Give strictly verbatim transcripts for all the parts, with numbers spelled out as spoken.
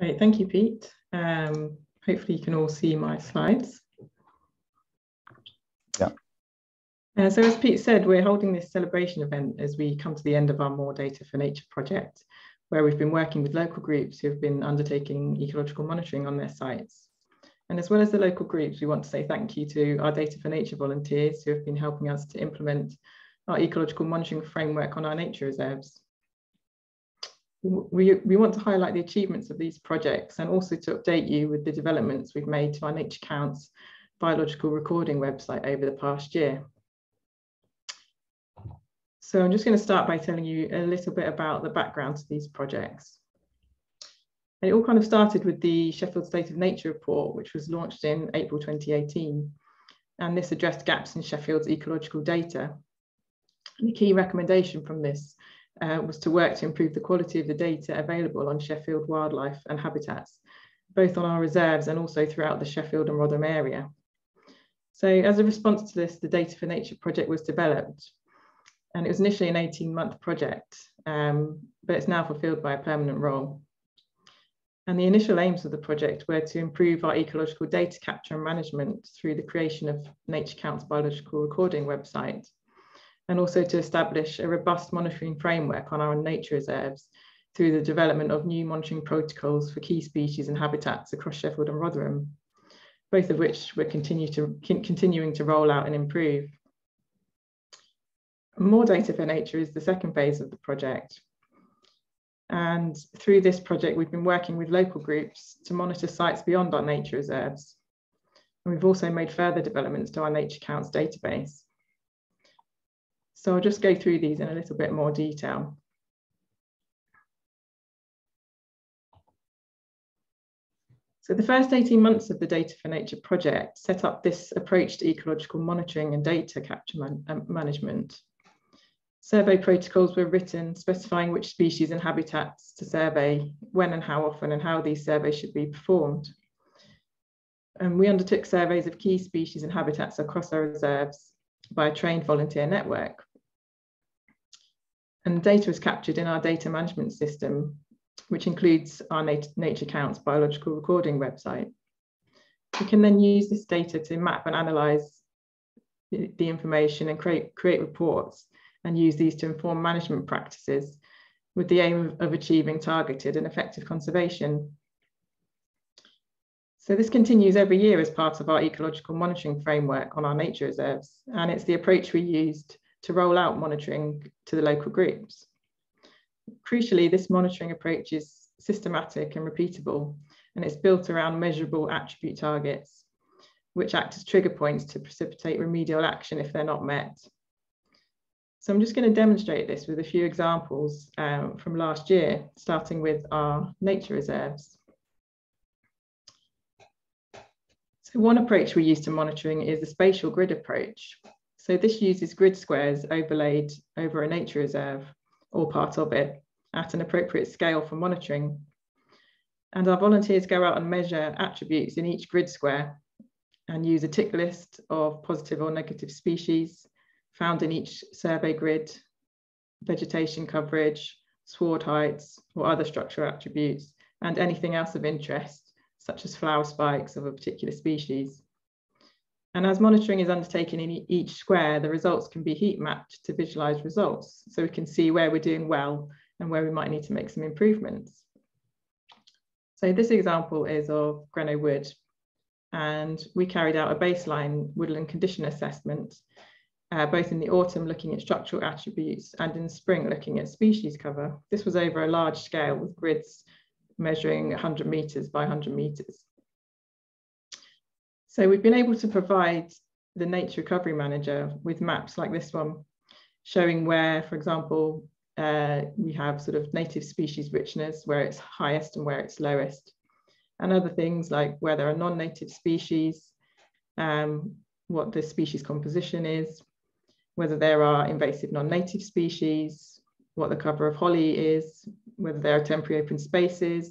Great, thank you, Pete. Um, hopefully you can all see my slides. Yeah. Uh, so as Pete said, we're holding this celebration event as we come to the end of our More Data for Nature project, where we've been working with local groups who've been undertaking ecological monitoring on their sites. And as well as the local groups, we want to say thank you to our Data for Nature volunteers who have been helping us to implement our ecological monitoring framework on our nature reserves. We, we want to highlight the achievements of these projects and also to update you with the developments we've made to our Nature Counts biological recording website over the past year. So I'm just going to start by telling you a little bit about the background to these projects. And it all kind of started with the Sheffield State of Nature report, which was launched in April twenty eighteen. And this addressed gaps in Sheffield's ecological data. And the key recommendation from this uh, was to work to improve the quality of the data available on Sheffield wildlife and habitats, both on our reserves and also throughout the Sheffield and Rotherham area. So as a response to this, the Data for Nature project was developed. And it was initially an eighteen month project, um, but it's now fulfilled by a permanent role. And the initial aims of the project were to improve our ecological data capture and management through the creation of Nature Counts biological recording website, and also to establish a robust monitoring framework on our nature reserves through the development of new monitoring protocols for key species and habitats across Sheffield and Rotherham, both of which we're continue to, continuing to roll out and improve. More Data for Nature is the second phase of the project. And through this project, we've been working with local groups to monitor sites beyond our nature reserves. And we've also made further developments to our Nature Counts database. So I'll just go through these in a little bit more detail. So the first eighteen months of the Data for Nature project set up this approach to ecological monitoring and data capture man- uh, management. Survey protocols were written specifying which species and habitats to survey, when and how often, and how these surveys should be performed. And we undertook surveys of key species and habitats across our reserves by a trained volunteer network. And data was captured in our data management system, which includes our nat Nature Counts biological recording website. We can then use this data to map and analyse the, the information and create, create reports, and use these to inform management practices with the aim of, of achieving targeted and effective conservation. So this continues every year as part of our ecological monitoring framework on our nature reserves, and it's the approach we used to roll out monitoring to the local groups. Crucially, this monitoring approach is systematic and repeatable, and it's built around measurable attribute targets, which act as trigger points to precipitate remedial action if they're not met. So I'm just going to demonstrate this with a few examples um, from last year, starting with our nature reserves. So one approach we use to monitoring is the spatial grid approach. So this uses grid squares overlaid over a nature reserve or part of it at an appropriate scale for monitoring. And our volunteers go out and measure attributes in each grid square and use a tick list of positive or negative species found in each survey grid, vegetation coverage, sward heights, or other structural attributes, and anything else of interest, such as flower spikes of a particular species. And as monitoring is undertaken in each square, the results can be heat mapped to visualize results, so we can see where we're doing well and where we might need to make some improvements. So this example is of Greno Wood, and we carried out a baseline woodland condition assessment, Uh, both in the autumn looking at structural attributes and in spring looking at species cover. This was over a large scale with grids measuring one hundred metres by one hundred metres. So we've been able to provide the Nature Recovery Manager with maps like this one, showing where, for example, uh, we have sort of native species richness, where it's highest and where it's lowest, and other things like where there are non-native species, um, what the species composition is, whether there are invasive non-native species, what the cover of holly is, whether there are temporary open spaces,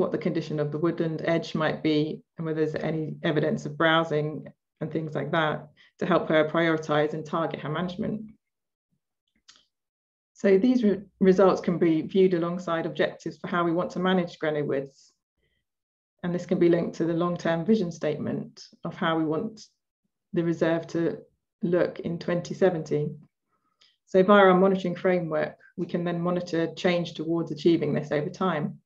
what the condition of the woodland edge might be, and whether there's any evidence of browsing and things like that, to help her prioritise and target her management. So these re results can be viewed alongside objectives for how we want to manage Greno Woods. And this can be linked to the long-term vision statement of how we want the reserve to look in twenty seventeen. So via our monitoring framework, we can then monitor change towards achieving this over time.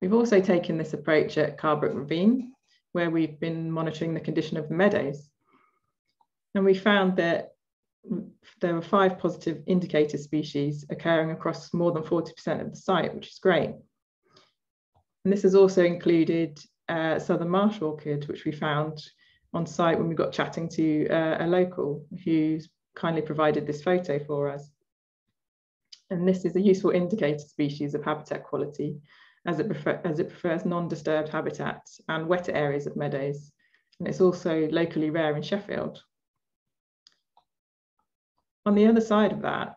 We've also taken this approach at Carbrook Ravine, where we've been monitoring the condition of the meadows. And we found that there were five positive indicator species occurring across more than forty percent of the site, which is great. And this has also included uh, Southern Marsh Orchid, which we found on site when we got chatting to uh, a local who kindly provided this photo for us. And this is a useful indicator species of habitat quality, as it, prefer as it prefers non-disturbed habitat and wetter areas of meadows. And it's also locally rare in Sheffield. On the other side of that,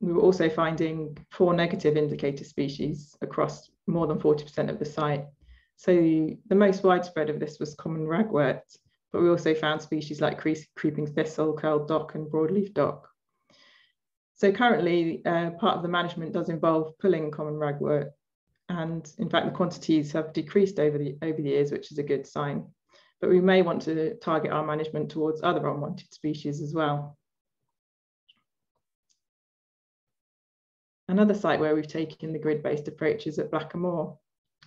we were also finding four negative indicator species across more than forty percent of the site. So the most widespread of this was common ragwort, but we also found species like cre creeping thistle, curled dock and broadleaf dock. So currently, uh, part of the management does involve pulling common ragwort, and in fact, the quantities have decreased over the, over the years, which is a good sign. But we may want to target our management towards other unwanted species as well. Another site where we've taken the grid-based approach is at Blackamoor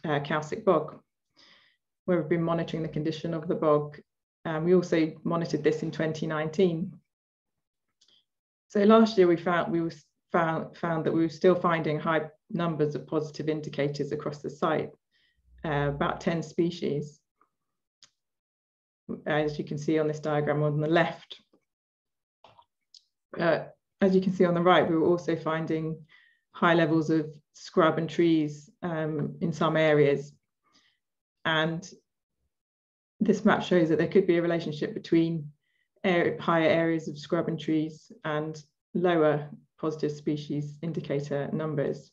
uh, Calcic Bog, where we've been monitoring the condition of the bog. Um, we also monitored this in twenty nineteen. So last year we found we were found, found that we were still finding high numbers of positive indicators across the site, uh, about ten species, as you can see on this diagram on the left. Uh, as you can see on the right, we were also finding high levels of scrub and trees um, in some areas. And this map shows that there could be a relationship between air, higher areas of scrub and trees and lower positive species indicator numbers.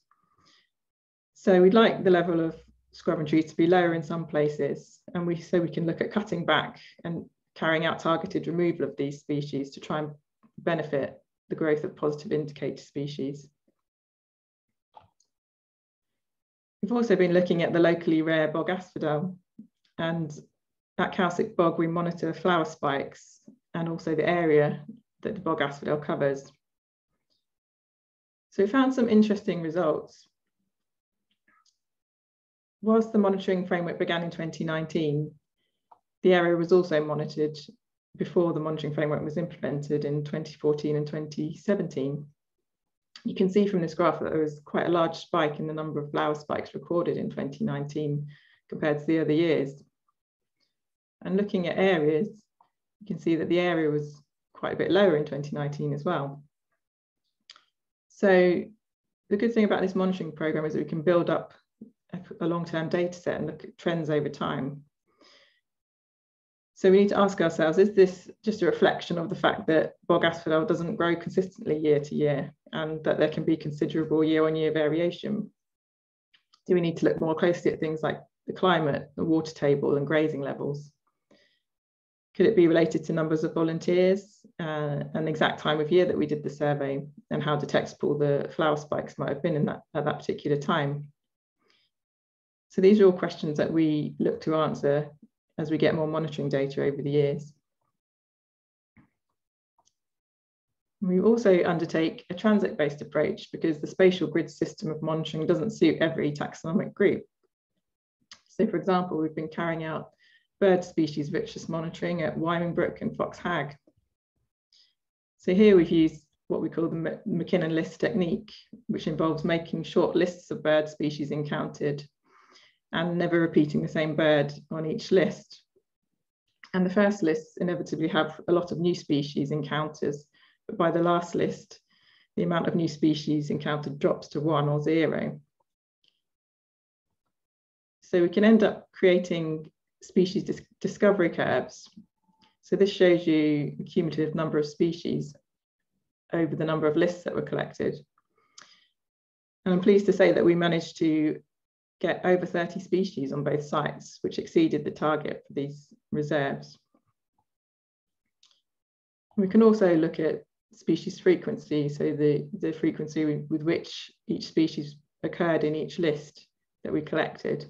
So we'd like the level of scrub and trees to be lower in some places, and we so we can look at cutting back and carrying out targeted removal of these species to try and benefit the growth of positive indicator species. We've also been looking at the locally rare bog asphodel, and at Calcic Bog we monitor flower spikes and also the area that the bog asphodel covers. So we found some interesting results. Whilst the monitoring framework began in twenty nineteen, the area was also monitored before the monitoring framework was implemented in twenty fourteen and twenty seventeen. You can see from this graph that there was quite a large spike in the number of flower spikes recorded in twenty nineteen compared to the other years. And looking at areas, you can see that the area was quite a bit lower in twenty nineteen as well. So the good thing about this monitoring program is that we can build up a long-term data set and look at trends over time. So we need to ask ourselves, is this just a reflection of the fact that bog asphodel doesn't grow consistently year to year and that there can be considerable year-on-year variation? Do we need to look more closely at things like the climate, the water table and grazing levels? Could it be related to numbers of volunteers uh, and the exact time of year that we did the survey and how detectable the flower spikes might have been in that, at that particular time? So these are all questions that we look to answer as we get more monitoring data over the years. We also undertake a transect-based approach because the spatial grid system of monitoring doesn't suit every taxonomic group. So for example, we've been carrying out bird species richness monitoring at Wyming Brook and Fox Hagg. So here we've used what we call the McKinnon list technique, which involves making short lists of bird species encountered and never repeating the same bird on each list. And the first lists inevitably have a lot of new species encounters, but by the last list, the amount of new species encountered drops to one or zero. So we can end up creating species dis discovery curves. So this shows you the cumulative number of species over the number of lists that were collected. And I'm pleased to say that we managed to get over thirty species on both sites, which exceeded the target for these reserves. We can also look at species frequency, so the, the frequency with which each species occurred in each list that we collected.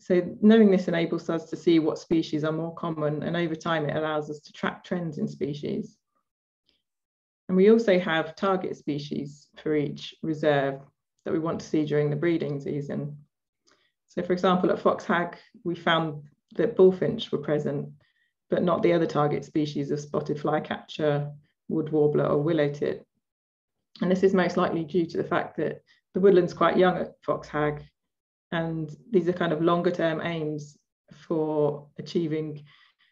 So knowing this enables us to see what species are more common, and over time it allows us to track trends in species. And we also have target species for each reserve that we want to see during the breeding season. So for example, at Fox Hagg, we found that bullfinch were present, but not the other target species of spotted flycatcher, wood warbler or willow tit. And this is most likely due to the fact that the woodland's quite young at Fox Hagg, and these are kind of longer term aims for achieving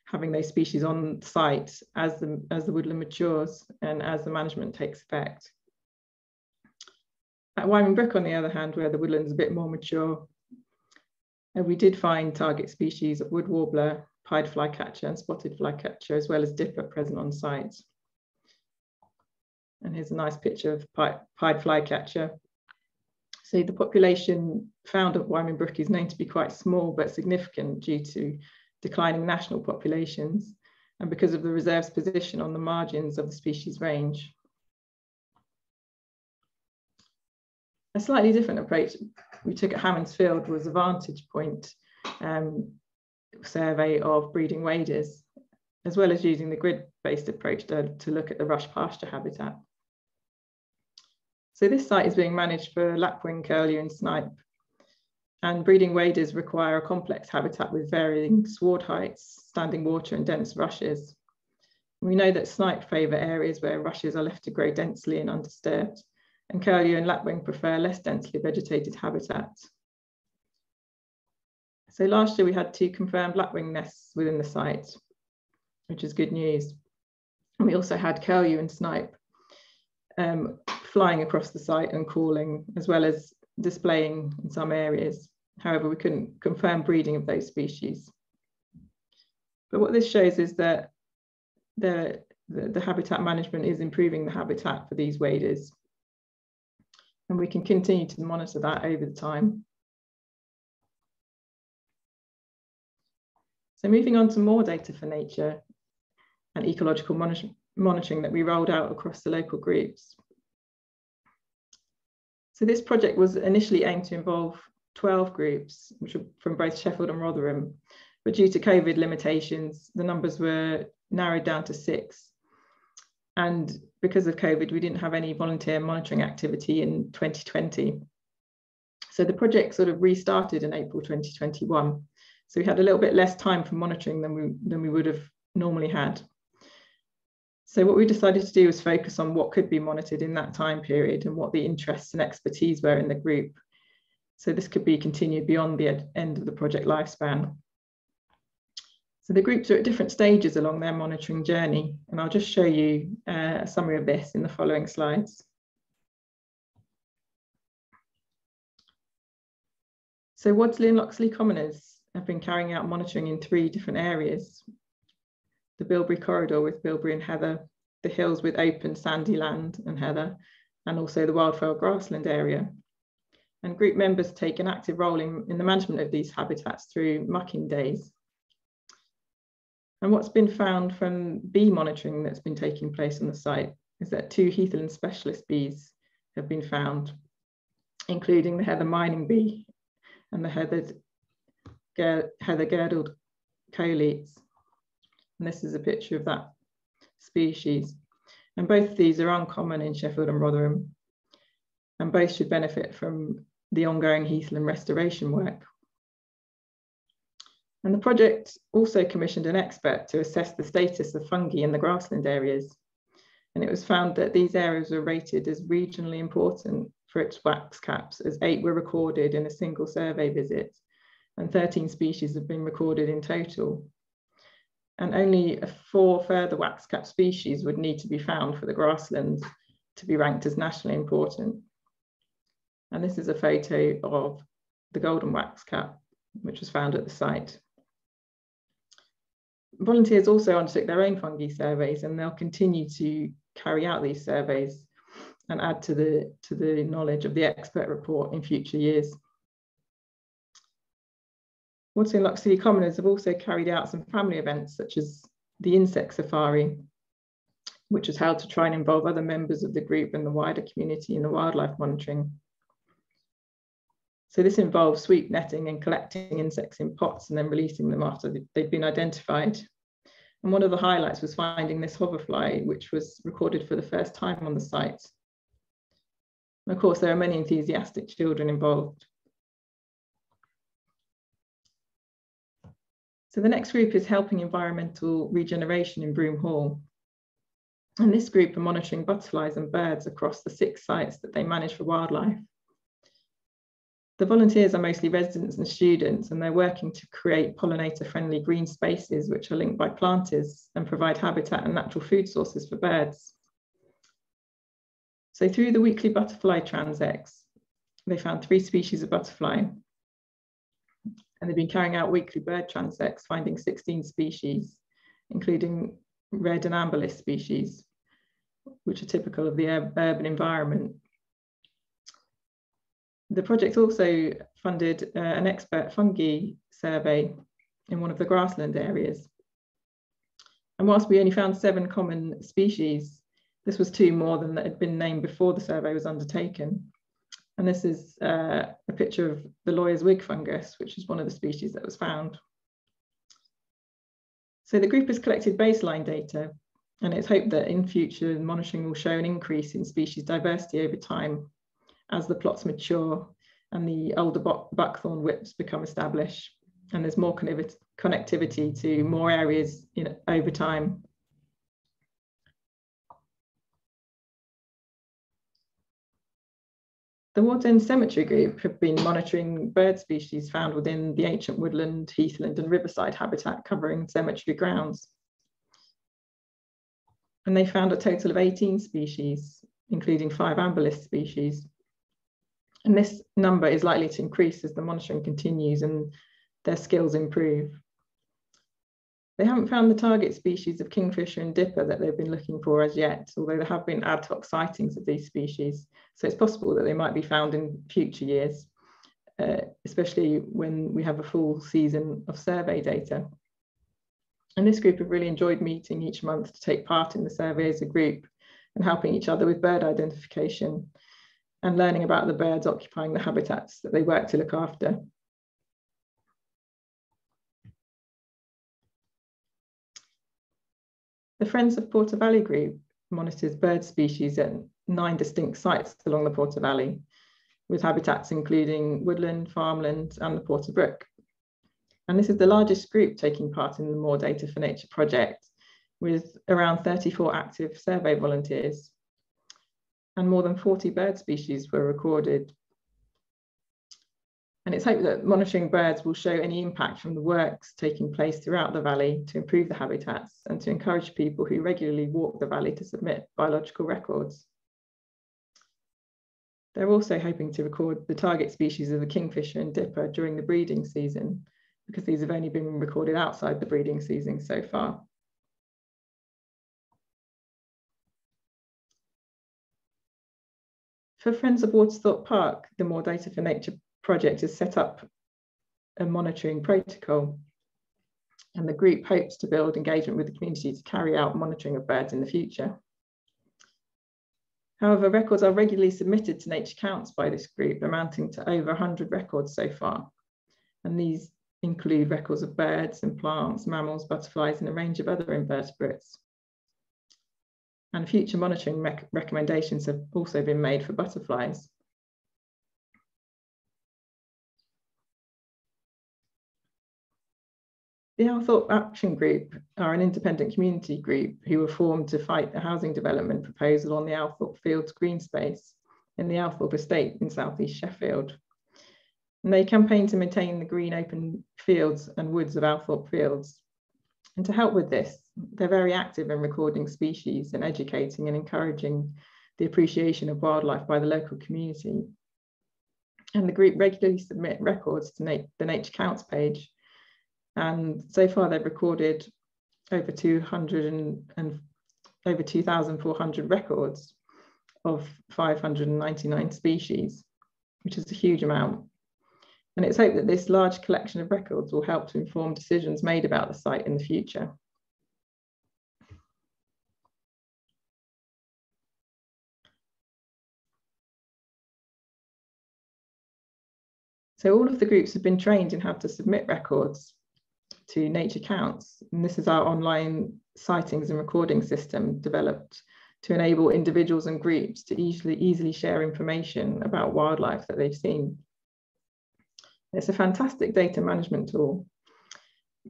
having those species on site as the, as the woodland matures and as the management takes effect. At Wyming Brook, on the other hand, where the woodland's a bit more mature, and we did find target species of wood warbler, pied flycatcher and spotted flycatcher, as well as dipper present on site. And here's a nice picture of pied, pied flycatcher. So the population found at Wyming Brook is known to be quite small but significant due to declining national populations and because of the reserve's position on the margins of the species range. A slightly different approach we took at Hammonds Field was a vantage point um, survey of breeding waders, as well as using the grid-based approach to, to look at the rush pasture habitat. So this site is being managed for lapwing, curlew and snipe, and breeding waders require a complex habitat with varying sward heights, standing water and dense rushes. We know that snipe favour areas where rushes are left to grow densely and undisturbed, and curlew and lapwing prefer less densely vegetated habitats. So last year we had two confirmed lapwing nests within the site, which is good news. And we also had curlew and snipe um, flying across the site and calling, as well as displaying in some areas. However, we couldn't confirm breeding of those species. But what this shows is that the, the, the habitat management is improving the habitat for these waders, and we can continue to monitor that over the time. So moving on to more data for nature and ecological monitor monitoring that we rolled out across the local groups. So this project was initially aimed to involve twelve groups, which were from both Sheffield and Rotherham, but due to COVID limitations, the numbers were narrowed down to six. And because of COVID, we didn't have any volunteer monitoring activity in twenty twenty. So the project sort of restarted in April twenty twenty-one. So we had a little bit less time for monitoring than we, than we would have normally had. So what we decided to do was focus on what could be monitored in that time period and what the interests and expertise were in the group. So this could be continued beyond the end of the project lifespan. So the groups are at different stages along their monitoring journey, and I'll just show you uh, a summary of this in the following slides. So Wadsley and Loxley Commoners have been carrying out monitoring in three different areas: the Bilbury corridor with bilberry and heather, the hills with open sandy land and heather, and also the wildfowl grassland area. And group members take an active role in, in the management of these habitats through mucking days. And what's been found from bee monitoring that's been taking place on the site is that two heathland specialist bees have been found, including the heather mining bee and the heather, heather girdled coleets. And this is a picture of that species. And both of these are uncommon in Sheffield and Rotherham, and both should benefit from the ongoing heathland restoration work. And the project also commissioned an expert to assess the status of fungi in the grassland areas. And it was found that these areas were rated as regionally important for its waxcaps, as eight were recorded in a single survey visit, and thirteen species have been recorded in total. And only four further waxcap species would need to be found for the grassland to be ranked as nationally important. And this is a photo of the golden waxcap, which was found at the site. Volunteers also undertook their own fungi surveys, and they'll continue to carry out these surveys and add to the, to the knowledge of the expert report in future years. Wadsley and Loxley Commoners have also carried out some family events, such as the Insect Safari, which is how to try and involve other members of the group and the wider community in the wildlife monitoring. So this involves sweep netting and collecting insects in pots and then releasing them after they've been identified. And one of the highlights was finding this hoverfly, which was recorded for the first time on the site. And of course, there are many enthusiastic children involved. So the next group is helping environmental regeneration in Broom Hall. And this group are monitoring butterflies and birds across the six sites that they manage for wildlife. The volunteers are mostly residents and students, and they're working to create pollinator-friendly green spaces which are linked by planters and provide habitat and natural food sources for birds. So through the weekly butterfly transects, they found three species of butterfly, and they've been carrying out weekly bird transects, finding sixteen species, including red and amberlist species, which are typical of the urban environment. The project also funded uh, an expert fungi survey in one of the grassland areas. And whilst we only found seven common species, this was two more than that had been named before the survey was undertaken. And this is uh, a picture of the lawyer's wig fungus, which is one of the species that was found. So the group has collected baseline data, and it's hoped that in future monitoring will show an increase in species diversity over time as the plots mature and the older buckthorn whips become established, and there's more connectivity to more areas in, over time. The Water End Cemetery Group have been monitoring bird species found within the ancient woodland, heathland and riverside habitat covering cemetery grounds. And they found a total of eighteen species, including five amberlist species. And this number is likely to increase as the monitoring continues and their skills improve. They haven't found the target species of kingfisher and dipper that they've been looking for as yet, although there have been ad hoc sightings of these species. So it's possible that they might be found in future years, uh, especially when we have a full season of survey data. And this group have really enjoyed meeting each month to take part in the survey as a group and helping each other with bird identification and learning about the birds occupying the habitats that they work to look after. The Friends of Porter Valley Group monitors bird species at nine distinct sites along the Porter Valley, with habitats including woodland, farmland and the Porter Brook. And this is the largest group taking part in the More Data for Nature project, with around thirty-four active survey volunteers. And more than forty bird species were recorded. And it's hoped that monitoring birds will show any impact from the works taking place throughout the valley to improve the habitats and to encourage people who regularly walk the valley to submit biological records. They're also hoping to record the target species of the kingfisher and dipper during the breeding season, because these have only been recorded outside the breeding season so far. For Friends of Waterthorpe Park, the More Data for Nature project has set up a monitoring protocol, and the group hopes to build engagement with the community to carry out monitoring of birds in the future. However, records are regularly submitted to Nature Counts by this group, amounting to over one hundred records so far. And these include records of birds and plants, mammals, butterflies, and a range of other invertebrates. And future monitoring rec recommendations have also been made for butterflies. The Althorpe Action Group are an independent community group who were formed to fight the housing development proposal on the Althorpe Fields green space in the Althorpe estate in southeast Sheffield. And they campaigned to maintain the green open fields and woods of Althorpe Fields. And to help with this, they're very active in recording species and educating and encouraging the appreciation of wildlife by the local community. And the group regularly submit records to na the Nature Counts page. And so far they've recorded over two hundred and, and over two thousand four hundred records of five hundred ninety-nine species, which is a huge amount. And it's hoped that this large collection of records will help to inform decisions made about the site in the future. So all of the groups have been trained in how to submit records to Nature Counts. And this is our online sightings and recording system developed to enable individuals and groups to easily, easily share information about wildlife that they've seen. It's a fantastic data management tool.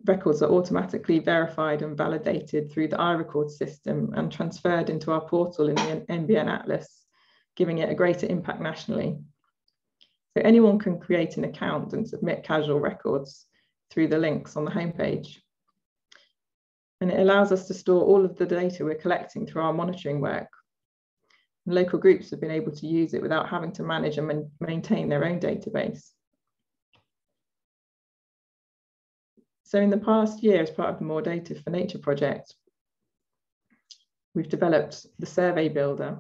Records are automatically verified and validated through the iRecord system and transferred into our portal in the N B N Atlas, giving it a greater impact nationally. So anyone can create an account and submit casual records through the links on the homepage. And it allows us to store all of the data we're collecting through our monitoring work. And local groups have been able to use it without having to manage and maintain their own database. So in the past year, as part of the More Data for Nature project, we've developed the Survey Builder,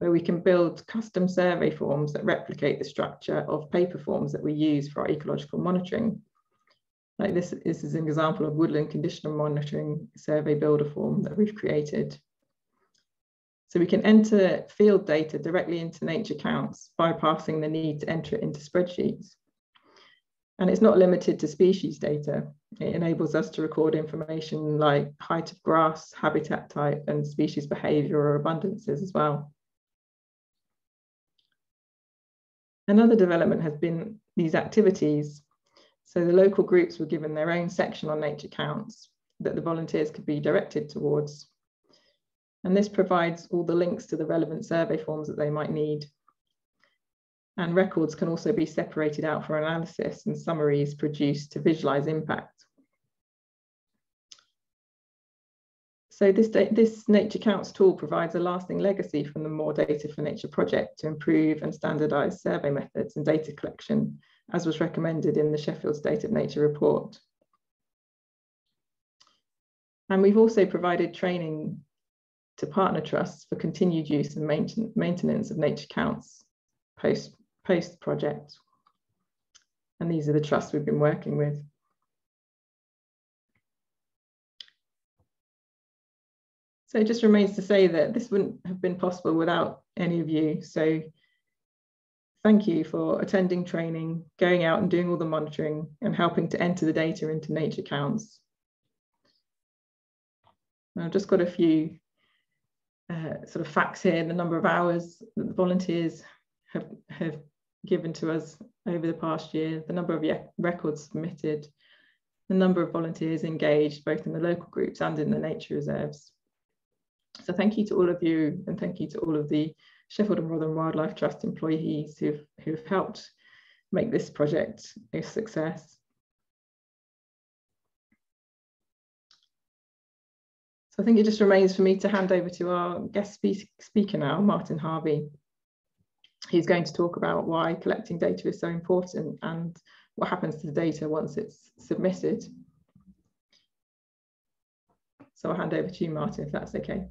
where we can build custom survey forms that replicate the structure of paper forms that we use for our ecological monitoring. Like this, this is an example of woodland conditional monitoring survey builder form that we've created. So we can enter field data directly into Nature Counts, bypassing the need to enter it into spreadsheets. And it's not limited to species data. It enables us to record information like height of grass, habitat type, and species behavior or abundances as well. Another development has been these activities. So the local groups were given their own section on Nature Counts that the volunteers could be directed towards. And this provides all the links to the relevant survey forms that they might need. And records can also be separated out for analysis and summaries produced to visualize impact. So this, this Nature Counts tool provides a lasting legacy from the More Data for Nature project to improve and standardize survey methods and data collection, as was recommended in the Sheffield State of Nature report. And we've also provided training to partner trusts for continued use and maintenance of Nature Counts post, post project. And these are the trusts we've been working with. So it just remains to say that this wouldn't have been possible without any of you. So thank you for attending training, going out and doing all the monitoring and helping to enter the data into Nature Counts. And I've just got a few uh, sort of facts here, the number of hours that the volunteers have, have given to us over the past year, the number of records submitted, the number of volunteers engaged both in the local groups and in the nature reserves. So thank you to all of you, and thank you to all of the Sheffield and Rotherham Wildlife Trust employees who've, who've helped make this project a success. So I think it just remains for me to hand over to our guest speak speaker now, Martin Harvey. He's going to talk about why collecting data is so important and what happens to the data once it's submitted. So I'll hand over to you, Martin, if that's okay.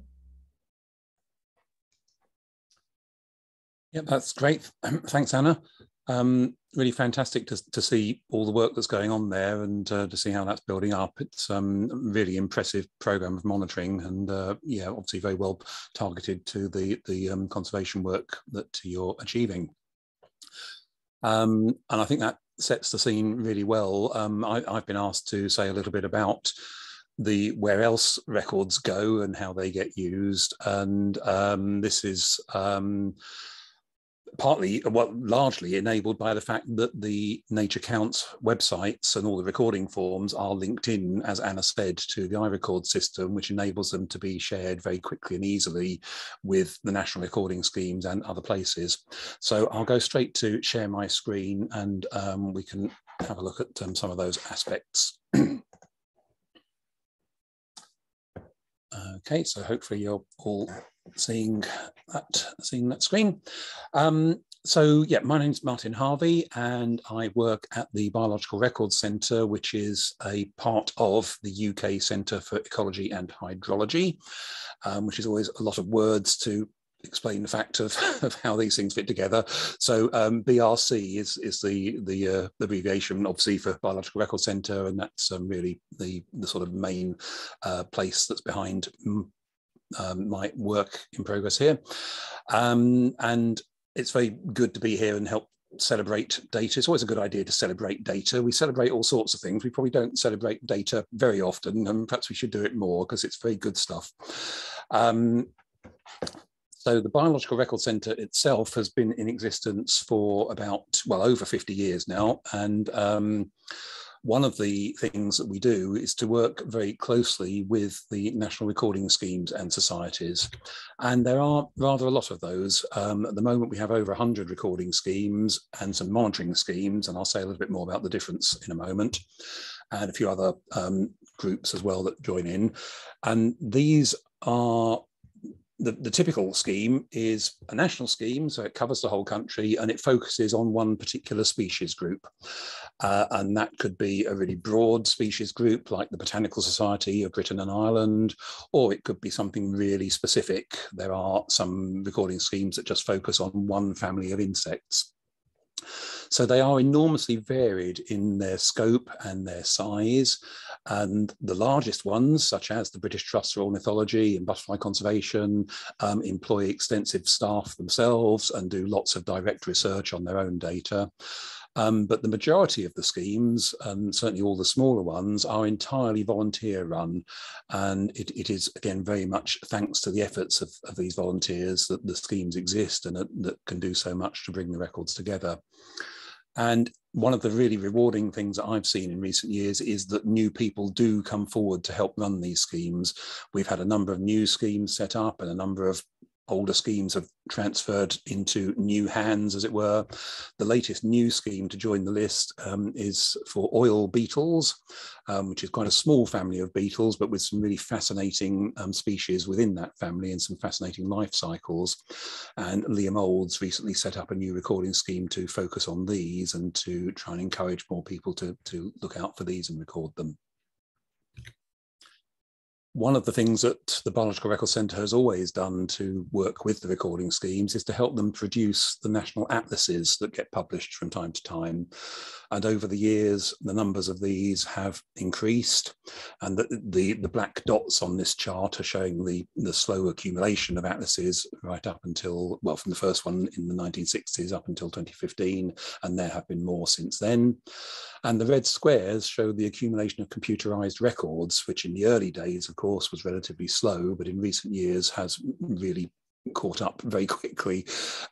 Yeah, that's great. Thanks, Anna. Um, really fantastic to, to see all the work that's going on there and uh, to see how that's building up. It's um, a really impressive programme of monitoring and, uh, yeah, obviously very well targeted to the, the um, conservation work that you're achieving. Um, and I think that sets the scene really well. Um, I, I've been asked to say a little bit about the where else records go and how they get used. And um, this is... Um, partly, well, largely enabled by the fact that the Nature Counts websites and all the recording forms are linked in, as Anna said, to the iRecord system, which enables them to be shared very quickly and easily with the national recording schemes and other places. So I'll go straight to share my screen and um, we can have a look at um, some of those aspects. Okay, so hopefully you're all seeing that, seeing that screen. Um, so yeah, my name's Martin Harvey and I work at the Biological Records Centre, which is a part of the U K Centre for Ecology and Hydrology, um, which is always a lot of words to explain the fact of, of how these things fit together. So um, B R C is, is the, the uh, abbreviation, obviously, for Biological Records Centre, and that's um, really the, the sort of main uh, place that's behind um, my work in progress here. Um, and it's very good to be here and help celebrate data. It's always a good idea to celebrate data. We celebrate all sorts of things. We probably don't celebrate data very often, and perhaps we should do it more because it's very good stuff. Um, So the Biological Records Centre itself has been in existence for about, well, over fifty years now. And um, one of the things that we do is to work very closely with the national recording schemes and societies. And there are rather a lot of those. Um, at the moment, we have over one hundred recording schemes and some monitoring schemes. And I'll say a little bit more about the difference in a moment, and a few other um, groups as well that join in. And these are... The, the typical scheme is a national scheme, so it covers the whole country and it focuses on one particular species group. Uh, and that could be a really broad species group like the Botanical Society of Britain and Ireland, or it could be something really specific. There are some recording schemes that just focus on one family of insects. So they are enormously varied in their scope and their size, and the largest ones, such as the British Trust for Ornithology and Butterfly Conservation, um, employ extensive staff themselves and do lots of direct research on their own data. Um, but the majority of the schemes, um, certainly all the smaller ones, are entirely volunteer run. And it, it is, again, very much thanks to the efforts of, of these volunteers that the schemes exist and that, that can do so much to bring the records together. And one of the really rewarding things that I've seen in recent years is that new people do come forward to help run these schemes. We've had a number of new schemes set up and a number of older schemes have transferred into new hands, as it were. The latest new scheme to join the list um, is for oil beetles, um, which is quite a small family of beetles, but with some really fascinating um, species within that family and some fascinating life cycles. And Liam Olds recently set up a new recording scheme to focus on these and to try and encourage more people to, to look out for these and record them. One of the things that the Biological Records Centre has always done to work with the recording schemes is to help them produce the national atlases that get published from time to time. And over the years, the numbers of these have increased, and the, the, the black dots on this chart are showing the, the slow accumulation of atlases right up until, well, from the first one in the nineteen sixties up until twenty fifteen, and there have been more since then. And the red squares show the accumulation of computerised records, which in the early days, of course, was relatively slow, but in recent years has really caught up very quickly.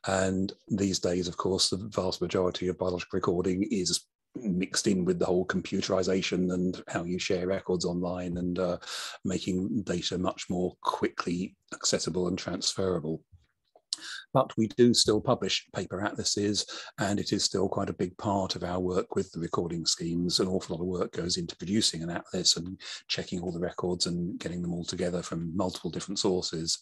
And these days, of course, the vast majority of biological recording is mixed in with the whole computerization and how you share records online and uh, making data much more quickly accessible and transferable. But we do still publish paper atlases, and it is still quite a big part of our work with the recording schemes. An awful lot of work goes into producing an atlas and checking all the records and getting them all together from multiple different sources.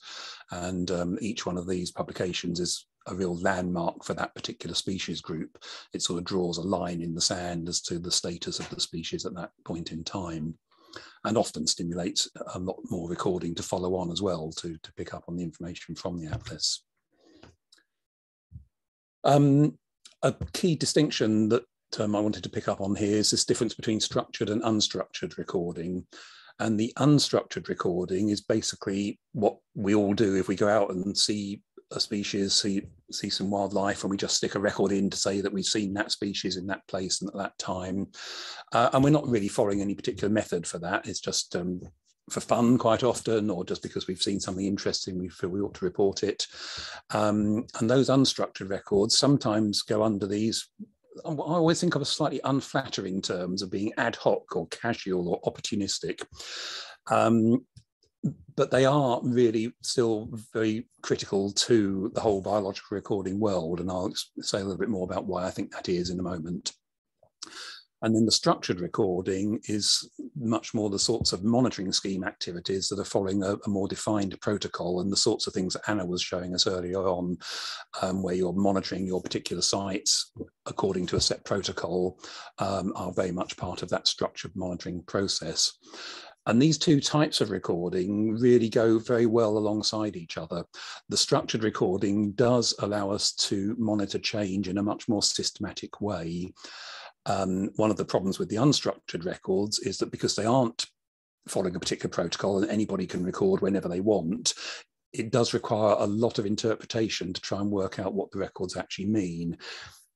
And um, each one of these publications is a real landmark for that particular species group. It sort of draws a line in the sand as to the status of the species at that point in time, and often stimulates a lot more recording to follow on as well, to, to pick up on the information from the atlas. Um, a key distinction that um, I wanted to pick up on here is this difference between structured and unstructured recording. And the unstructured recording is basically what we all do if we go out and see a species, see, see some wildlife, and we just stick a record in to say that we've seen that species in that place and at that time. Uh, and we're not really following any particular method for that. It's just um, for fun quite often, or just because we've seen something interesting, we feel we ought to report it. Um, and those unstructured records sometimes go under these, I always think of as slightly unflattering terms of being ad hoc or casual or opportunistic. Um, but they are really still very critical to the whole biological recording world. And I'll say a little bit more about why I think that is in a moment. And then the structured recording is much more the sorts of monitoring scheme activities that are following a, a more defined protocol, and the sorts of things that Anna was showing us earlier on, um, where you're monitoring your particular sites according to a set protocol, um, are very much part of that structured monitoring process. And these two types of recording really go very well alongside each other. The structured recording does allow us to monitor change in a much more systematic way. Um, one of the problems with the unstructured records is that because they aren't following a particular protocol and anybody can record whenever they want, it does require a lot of interpretation to try and work out what the records actually mean.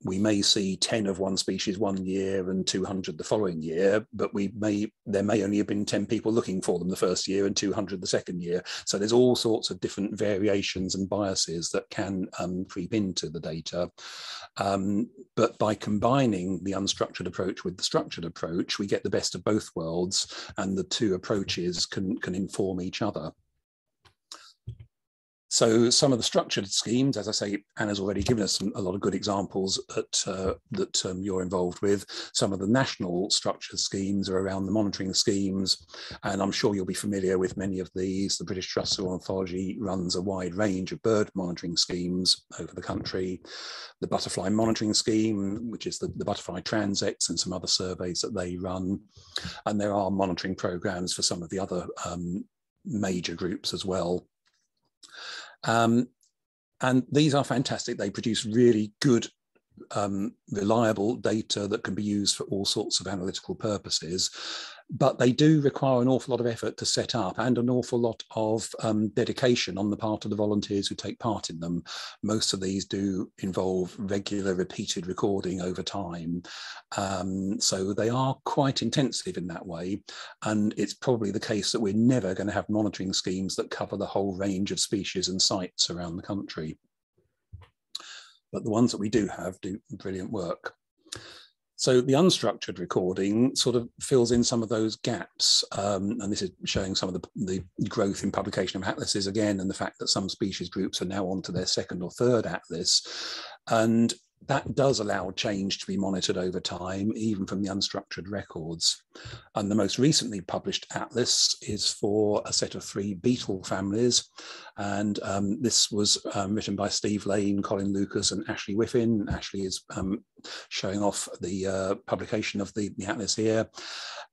we may see ten of one species one year and two hundred the following year, but we may there may only have been ten people looking for them the first year and two hundred the second year. So there's all sorts of different variations and biases that can um, creep into the data. Um, but by combining the unstructured approach with the structured approach, we get the best of both worlds, and the two approaches can, can inform each other. So some of the structured schemes, as I say, Anna's already given us some, a lot of good examples at, uh, that um, you're involved with. Some of the national structured schemes are around the monitoring schemes, and I'm sure you'll be familiar with many of these. The British Trust for Ornithology runs a wide range of bird monitoring schemes over the country. The butterfly monitoring scheme, which is the, the butterfly transects and some other surveys that they run. And there are monitoring programs for some of the other um, major groups as well. Um, and these are fantastic. They produce really good, um, reliable data that can be used for all sorts of analytical purposes. But they do require an awful lot of effort to set up, and an awful lot of um, dedication on the part of the volunteers who take part in them. Most of these do involve regular, repeated recording over time. Um, so they are quite intensive in that way. And it's probably the case that we're never going to have monitoring schemes that cover the whole range of species and sites around the country. But the ones that we do have do brilliant work. So the unstructured recording sort of fills in some of those gaps. Um, and this is showing some of the, the growth in publication of atlases again, and the fact that some species groups are now onto their second or third atlas. And that does allow change to be monitored over time, even from the unstructured records. And the most recently published atlas is for a set of three beetle families. And um, this was um, written by Steve Lane, Colin Lucas, and Ashley Whiffin. Ashley is um, showing off the uh, publication of the, the atlas here.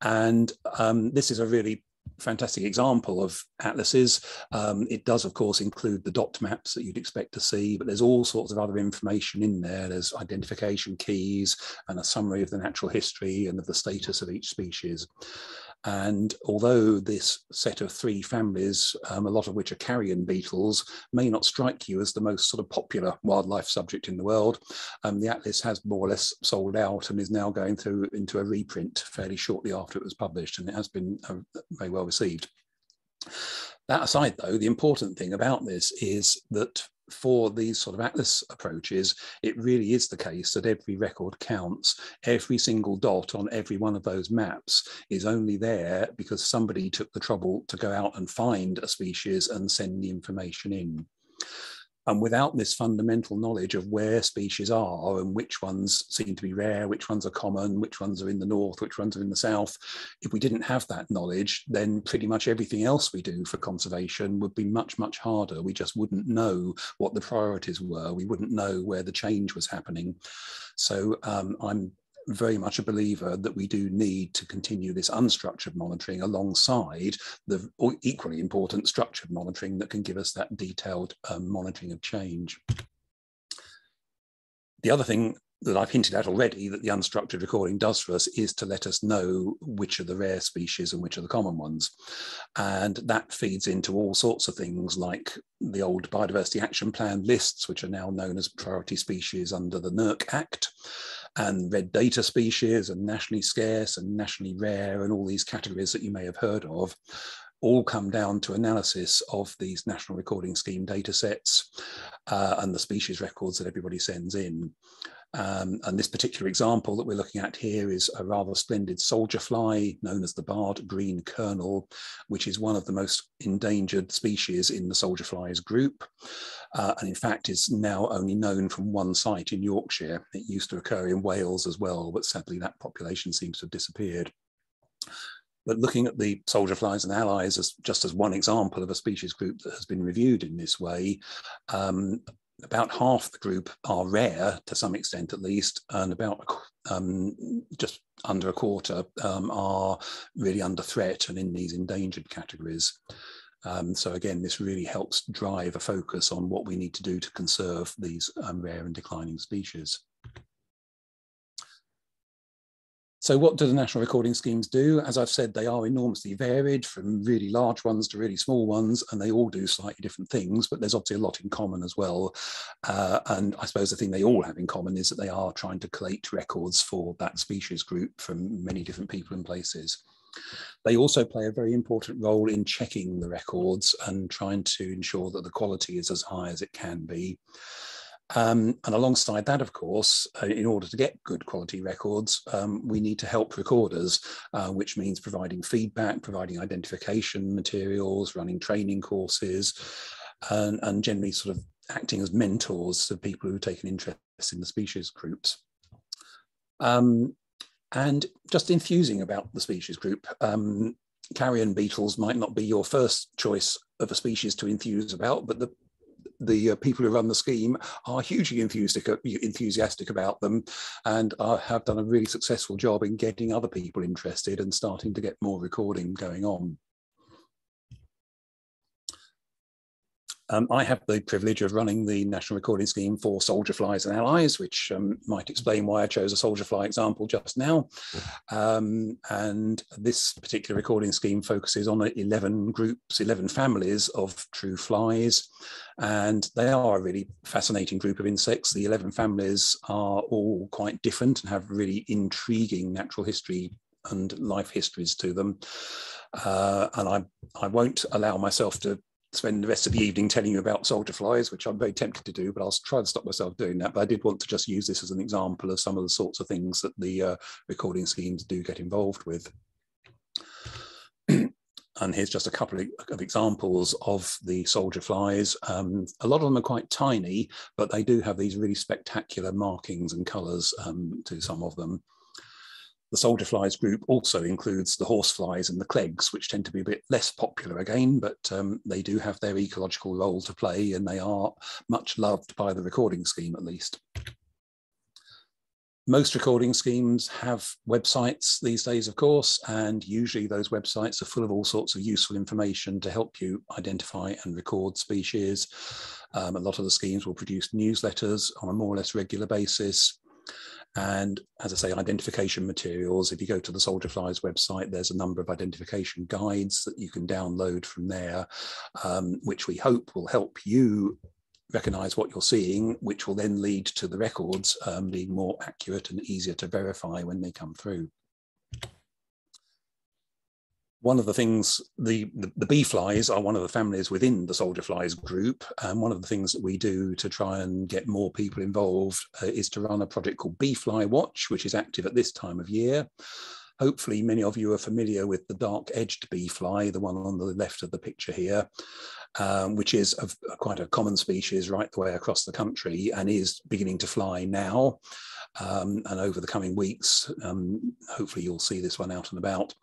And um, this is a really fantastic example of atlases. Um, it does, of course, include the dot maps that you'd expect to see, but there's all sorts of other information in there. There's identification keys and a summary of the natural history and of the status of each species. And although this set of three families, um, a lot of which are carrion beetles, may not strike you as the most sort of popular wildlife subject in the world, um, the atlas has more or less sold out and is now going through into a reprint fairly shortly after it was published, and it has been uh, very well received. That aside, though, the important thing about this is that for these sort of atlas approaches, it really is the case that every record counts. Every single dot on every one of those maps is only there because somebody took the trouble to go out and find a species and send the information in. And without this fundamental knowledge of where species are and which ones seem to be rare, which ones are common, which ones are in the north, which ones are in the south, if we didn't have that knowledge, then pretty much everything else we do for conservation would be much, much harder. We just wouldn't know what the priorities were. We wouldn't know where the change was happening. So um, I'm very much a believer that we do need to continue this unstructured monitoring alongside the equally important structured monitoring that can give us that detailed um, monitoring of change. The other thing that I've hinted at already that the unstructured recording does for us is to let us know which are the rare species and which are the common ones. And that feeds into all sorts of things like the old biodiversity action plan lists, which are now known as priority species under the N E R C Act, and red data species and nationally scarce and nationally rare and all these categories that you may have heard of, all come down to analysis of these national recording scheme data sets uh, and the species records that everybody sends in. Um, and this particular example that we're looking at here is a rather splendid soldier fly known as the barred green kernel, which is one of the most endangered species in the soldier flies group. Uh, and in fact, is now only known from one site in Yorkshire. It used to occur in Wales as well, but sadly that population seems to have disappeared. But looking at the soldier flies and allies as just as one example of a species group that has been reviewed in this way, um, about half the group are rare, to some extent at least, and about um, just under a quarter um, are really under threat and in these endangered categories. Um, so again, this really helps drive a focus on what we need to do to conserve these um, rare and declining species. So what do the national recording schemes do? As I've said, they are enormously varied, from really large ones to really small ones, and they all do slightly different things, but there's obviously a lot in common as well. Uh, and I suppose the thing they all have in common is that they are trying to collate records for that species group from many different people and places. They also play a very important role in checking the records and trying to ensure that the quality is as high as it can be. Um, and alongside that, of course, uh, in order to get good quality records, um, we need to help recorders, uh, which means providing feedback, providing identification materials, running training courses, and, and generally sort of acting as mentors to people who take an interest in the species groups. Um, and just enthusing about the species group, um, carrion beetles might not be your first choice of a species to enthuse about, but the the uh, people who run the scheme are hugely enthusiastic about them and uh, have done a really successful job in getting other people interested and starting to get more recording going on. Um, I have the privilege of running the national recording scheme for soldier flies and allies, which um, might explain why I chose a soldier fly example just now. Um, and this particular recording scheme focuses on eleven groups, eleven families of true flies. And they are a really fascinating group of insects. The eleven families are all quite different and have really intriguing natural history and life histories to them. Uh, and I, I won't allow myself to spend the rest of the evening telling you about soldier flies, which I'm very tempted to do, but I'll try and stop myself doing that. But I did want to just use this as an example of some of the sorts of things that the uh, recording schemes do get involved with. And here's just a couple of examples of the soldier flies. Um, a lot of them are quite tiny, but they do have these really spectacular markings and colours um, to some of them. The soldier flies group also includes the horse flies and the clegs, which tend to be a bit less popular again, but um, they do have their ecological role to play, and they are much loved by the recording scheme, at least. Most recording schemes have websites these days, of course, and usually those websites are full of all sorts of useful information to help you identify and record species. Um, a lot of the schemes will produce newsletters on a more or less regular basis. And as I say, identification materials. If you go to the soldier flies website, there's a number of identification guides that you can download from there, um, which we hope will help you recognise what you're seeing, which will then lead to the records um, being more accurate and easier to verify when they come through. One of the things, the, the, the bee flies are one of the families within the soldier flies group. And one of the things that we do to try and get more people involved uh, is to run a project called Bee Fly Watch, which is active at this time of year. Hopefully many of you are familiar with the dark-edged bee fly, the one on the left of the picture here, um, which is a, a quite a common species right the way across the country and is beginning to fly now. Um, and over the coming weeks, um, hopefully you'll see this one out and about.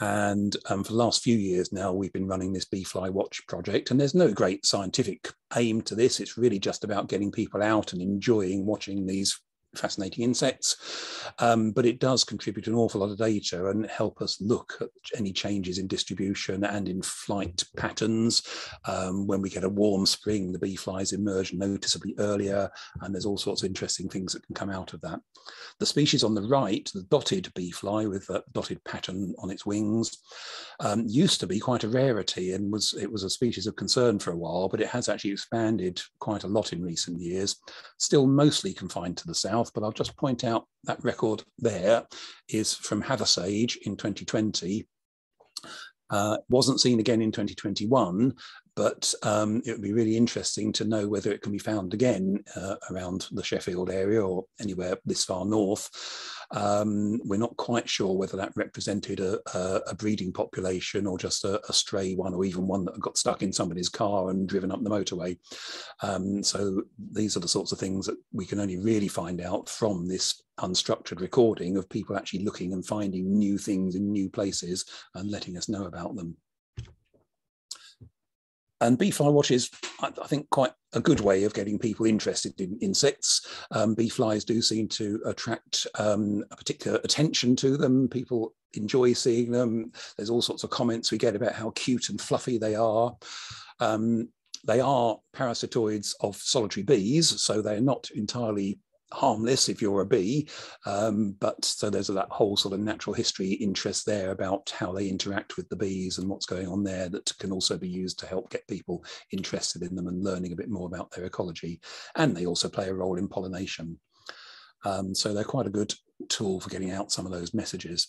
And um, for the last few years now, we've been running this Bee Fly Watch project, and there's no great scientific aim to this. It's really just about getting people out and enjoying watching these fascinating insects, um, but it does contribute an awful lot of data and help us look at any changes in distribution and in flight patterns. Um, when we get a warm spring, the bee flies emerge noticeably earlier, and there's all sorts of interesting things that can come out of that. The species on the right, the dotted bee fly with a dotted pattern on its wings, um, used to be quite a rarity and was it was a species of concern for a while, but it has actually expanded quite a lot in recent years, still mostly confined to the south. But I'll just point out that record there is from Hathersage in twenty twenty. Uh, wasn't seen again in twenty twenty-one, but um, it would be really interesting to know whether it can be found again uh, around the Sheffield area or anywhere this far north. Um, we're not quite sure whether that represented a, a, a breeding population or just a, a stray one, or even one that got stuck in somebody's car and driven up the motorway. Um, so these are the sorts of things that we can only really find out from this unstructured recording of people actually looking and finding new things in new places and letting us know about them. And Bee Fly Watch is, I think, quite a good way of getting people interested in insects. Um, bee flies do seem to attract um, a particular attention to them. People enjoy seeing them. There's all sorts of comments we get about how cute and fluffy they are. Um, they are parasitoids of solitary bees, so they're not entirely harmless if you're a bee, um, but so there's that whole sort of natural history interest there about how they interact with the bees and what's going on there that can also be used to help get people interested in them and learning a bit more about their ecology. And they also play a role in pollination. Um, so they're quite a good tool for getting out some of those messages.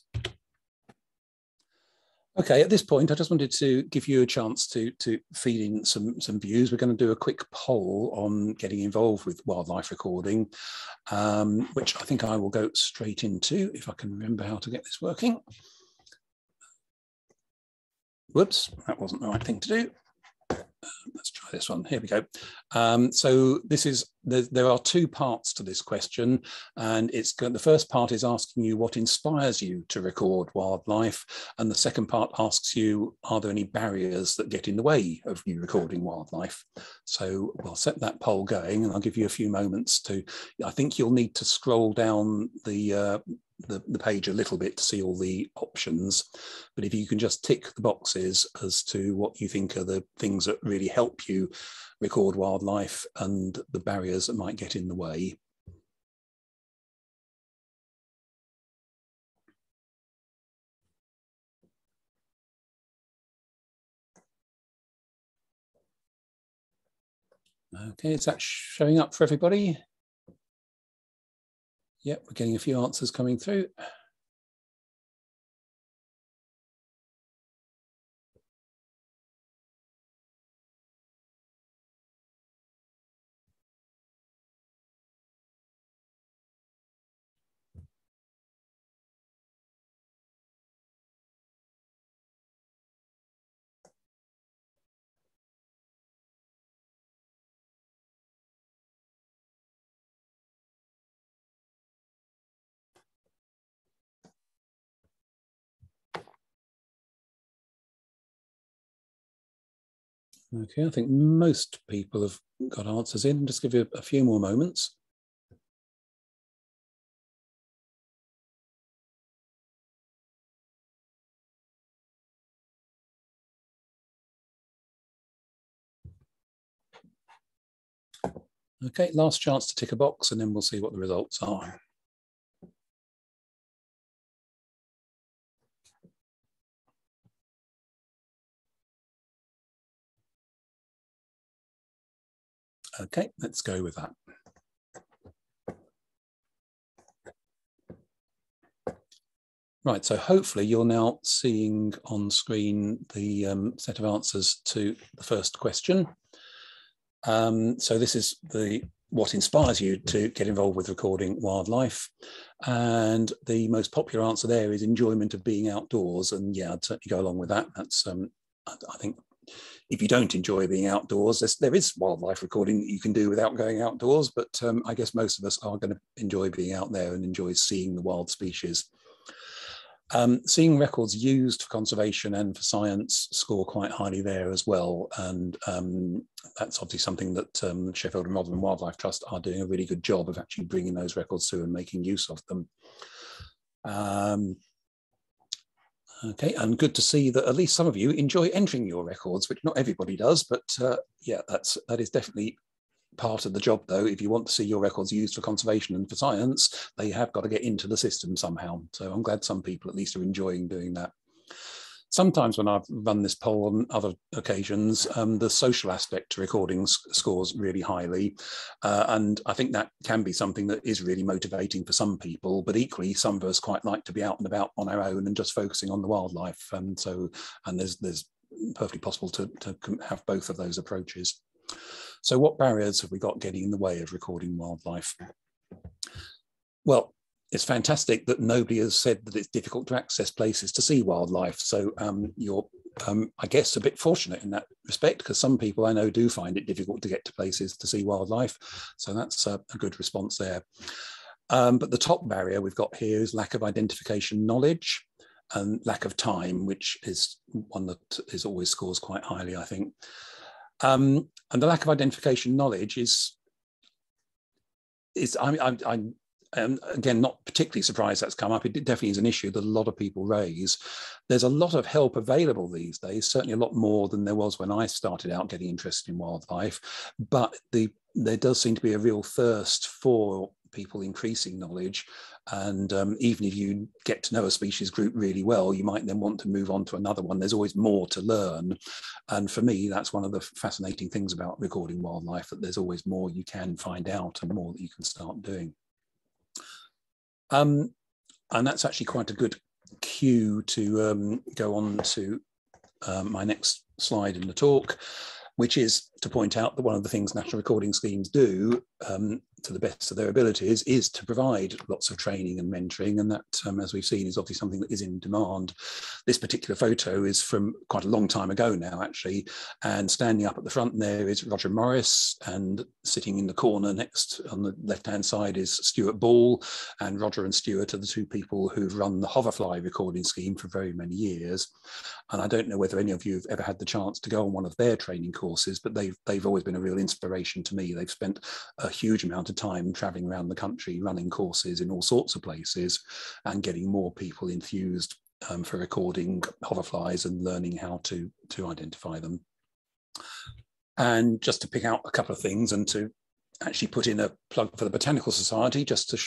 Okay, at this point, I just wanted to give you a chance to, to feed in some, some views. We're going to do a quick poll on getting involved with wildlife recording, um, which I think I will go straight into if I can remember how to get this working. Whoops, that wasn't the right thing to do. Let's try this one. Here we go. Um, so this is there, there are two parts to this question, and it's the first part is asking you what inspires you to record wildlife, and the second part asks you, are there any barriers that get in the way of you recording wildlife? So we'll set that poll going, and I'll give you a few moments to. I think you'll need to scroll down the. Uh, The, the page a little bit to see all the options, but if you can just tick the boxes as to what you think are the things that really help you record wildlife and the barriers that might get in the way. Okay, is that showing up for everybody? Yep, we're getting a few answers coming through. Okay, I think most people have got answers in. Just give you a few more moments. Okay, last chance to tick a box and then we'll see what the results are. Okay, let's go with that. Right, so hopefully you're now seeing on screen the um, set of answers to the first question. Um, so this is the what inspires you to get involved with recording wildlife. And the most popular answer there is enjoyment of being outdoors. And yeah, I'd certainly go along with that. That's, um, I, I think, if you don't enjoy being outdoors, there is wildlife recording that you can do without going outdoors, but um, I guess most of us are going to enjoy being out there and enjoy seeing the wild species. Um, seeing records used for conservation and for science score quite highly there as well, and um, that's obviously something that um, Sheffield and Rotherham Wildlife Trust are doing a really good job of actually bringing those records through and making use of them. Um, Okay, and good to see that at least some of you enjoy entering your records, which not everybody does, but uh, yeah, that's, that is definitely part of the job though. If you want to see your records used for conservation and for science, they have got to get into the system somehow. So I'm glad some people at least are enjoying doing that. Sometimes when I've run this poll on other occasions, um, the social aspect to recording scores really highly. Uh, and I think that can be something that is really motivating for some people, but equally some of us quite like to be out and about on our own and just focusing on the wildlife. And so, and there's, there's perfectly possible to, to have both of those approaches. So what barriers have we got getting in the way of recording wildlife? Well, it's fantastic that nobody has said that it's difficult to access places to see wildlife. So um, you're, um, I guess, a bit fortunate in that respect, because some people I know do find it difficult to get to places to see wildlife. So that's a, a good response there. Um, but the top barrier we've got here is lack of identification knowledge and lack of time, which is one that is always scores quite highly, I think. Um, and the lack of identification knowledge is, is I, I, I And again, not particularly surprised that's come up. It definitely is an issue that a lot of people raise. There's a lot of help available these days, certainly a lot more than there was when I started out getting interested in wildlife. But the, there does seem to be a real thirst for people increasing knowledge. And um, even if you get to know a species group really well, you might then want to move on to another one. There's always more to learn. And for me, that's one of the fascinating things about recording wildlife, that there's always more you can find out and more that you can start doing. Um, and that's actually quite a good cue to um, go on to um, my next slide in the talk, which is to point out that one of the things national recording schemes do, um, to the best of their abilities, is to provide lots of training and mentoring. And that, um, as we've seen, is obviously something that is in demand. This particular photo is from quite a long time ago now, actually. And standing up at the front there is Roger Morris, and sitting in the corner next on the left-hand side is Stuart Ball. And Roger and Stuart are the two people who've run the hoverfly recording scheme for very many years. And I don't know whether any of you have ever had the chance to go on one of their training courses, but they've, they've always been a real inspiration to me. They've spent a huge amount of time traveling around the country, running courses in all sorts of places, and getting more people enthused um, for recording hoverflies and learning how to, to identify them. And just to pick out a couple of things and to actually put in a plug for the Botanical Society, just to,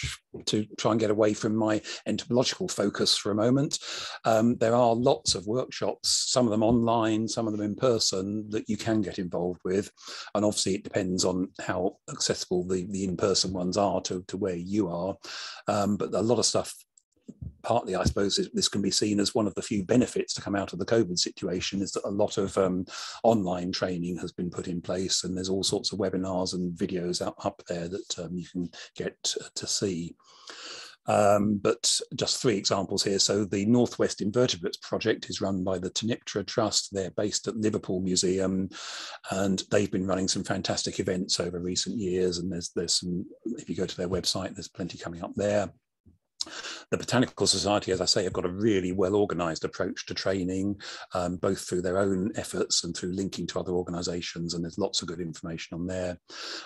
to try and get away from my entomological focus for a moment. Um, there are lots of workshops, some of them online, some of them in person, that you can get involved with. And obviously it depends on how accessible the, the in-person ones are to, to where you are. Um, but a lot of stuff, partly, I suppose, this can be seen as one of the few benefits to come out of the COVID situation, is that a lot of um, online training has been put in place, and there's all sorts of webinars and videos up, up there that um, you can get to see. Um, but just three examples here. So the Northwest Invertebrates Project is run by the Taniptera Trust. They're based at Liverpool Museum, and they've been running some fantastic events over recent years. And there's, there's some, if you go to their website, there's plenty coming up there. The Botanical Society, as I say, have got a really well-organised approach to training, um, both through their own efforts and through linking to other organisations, and there's lots of good information on there.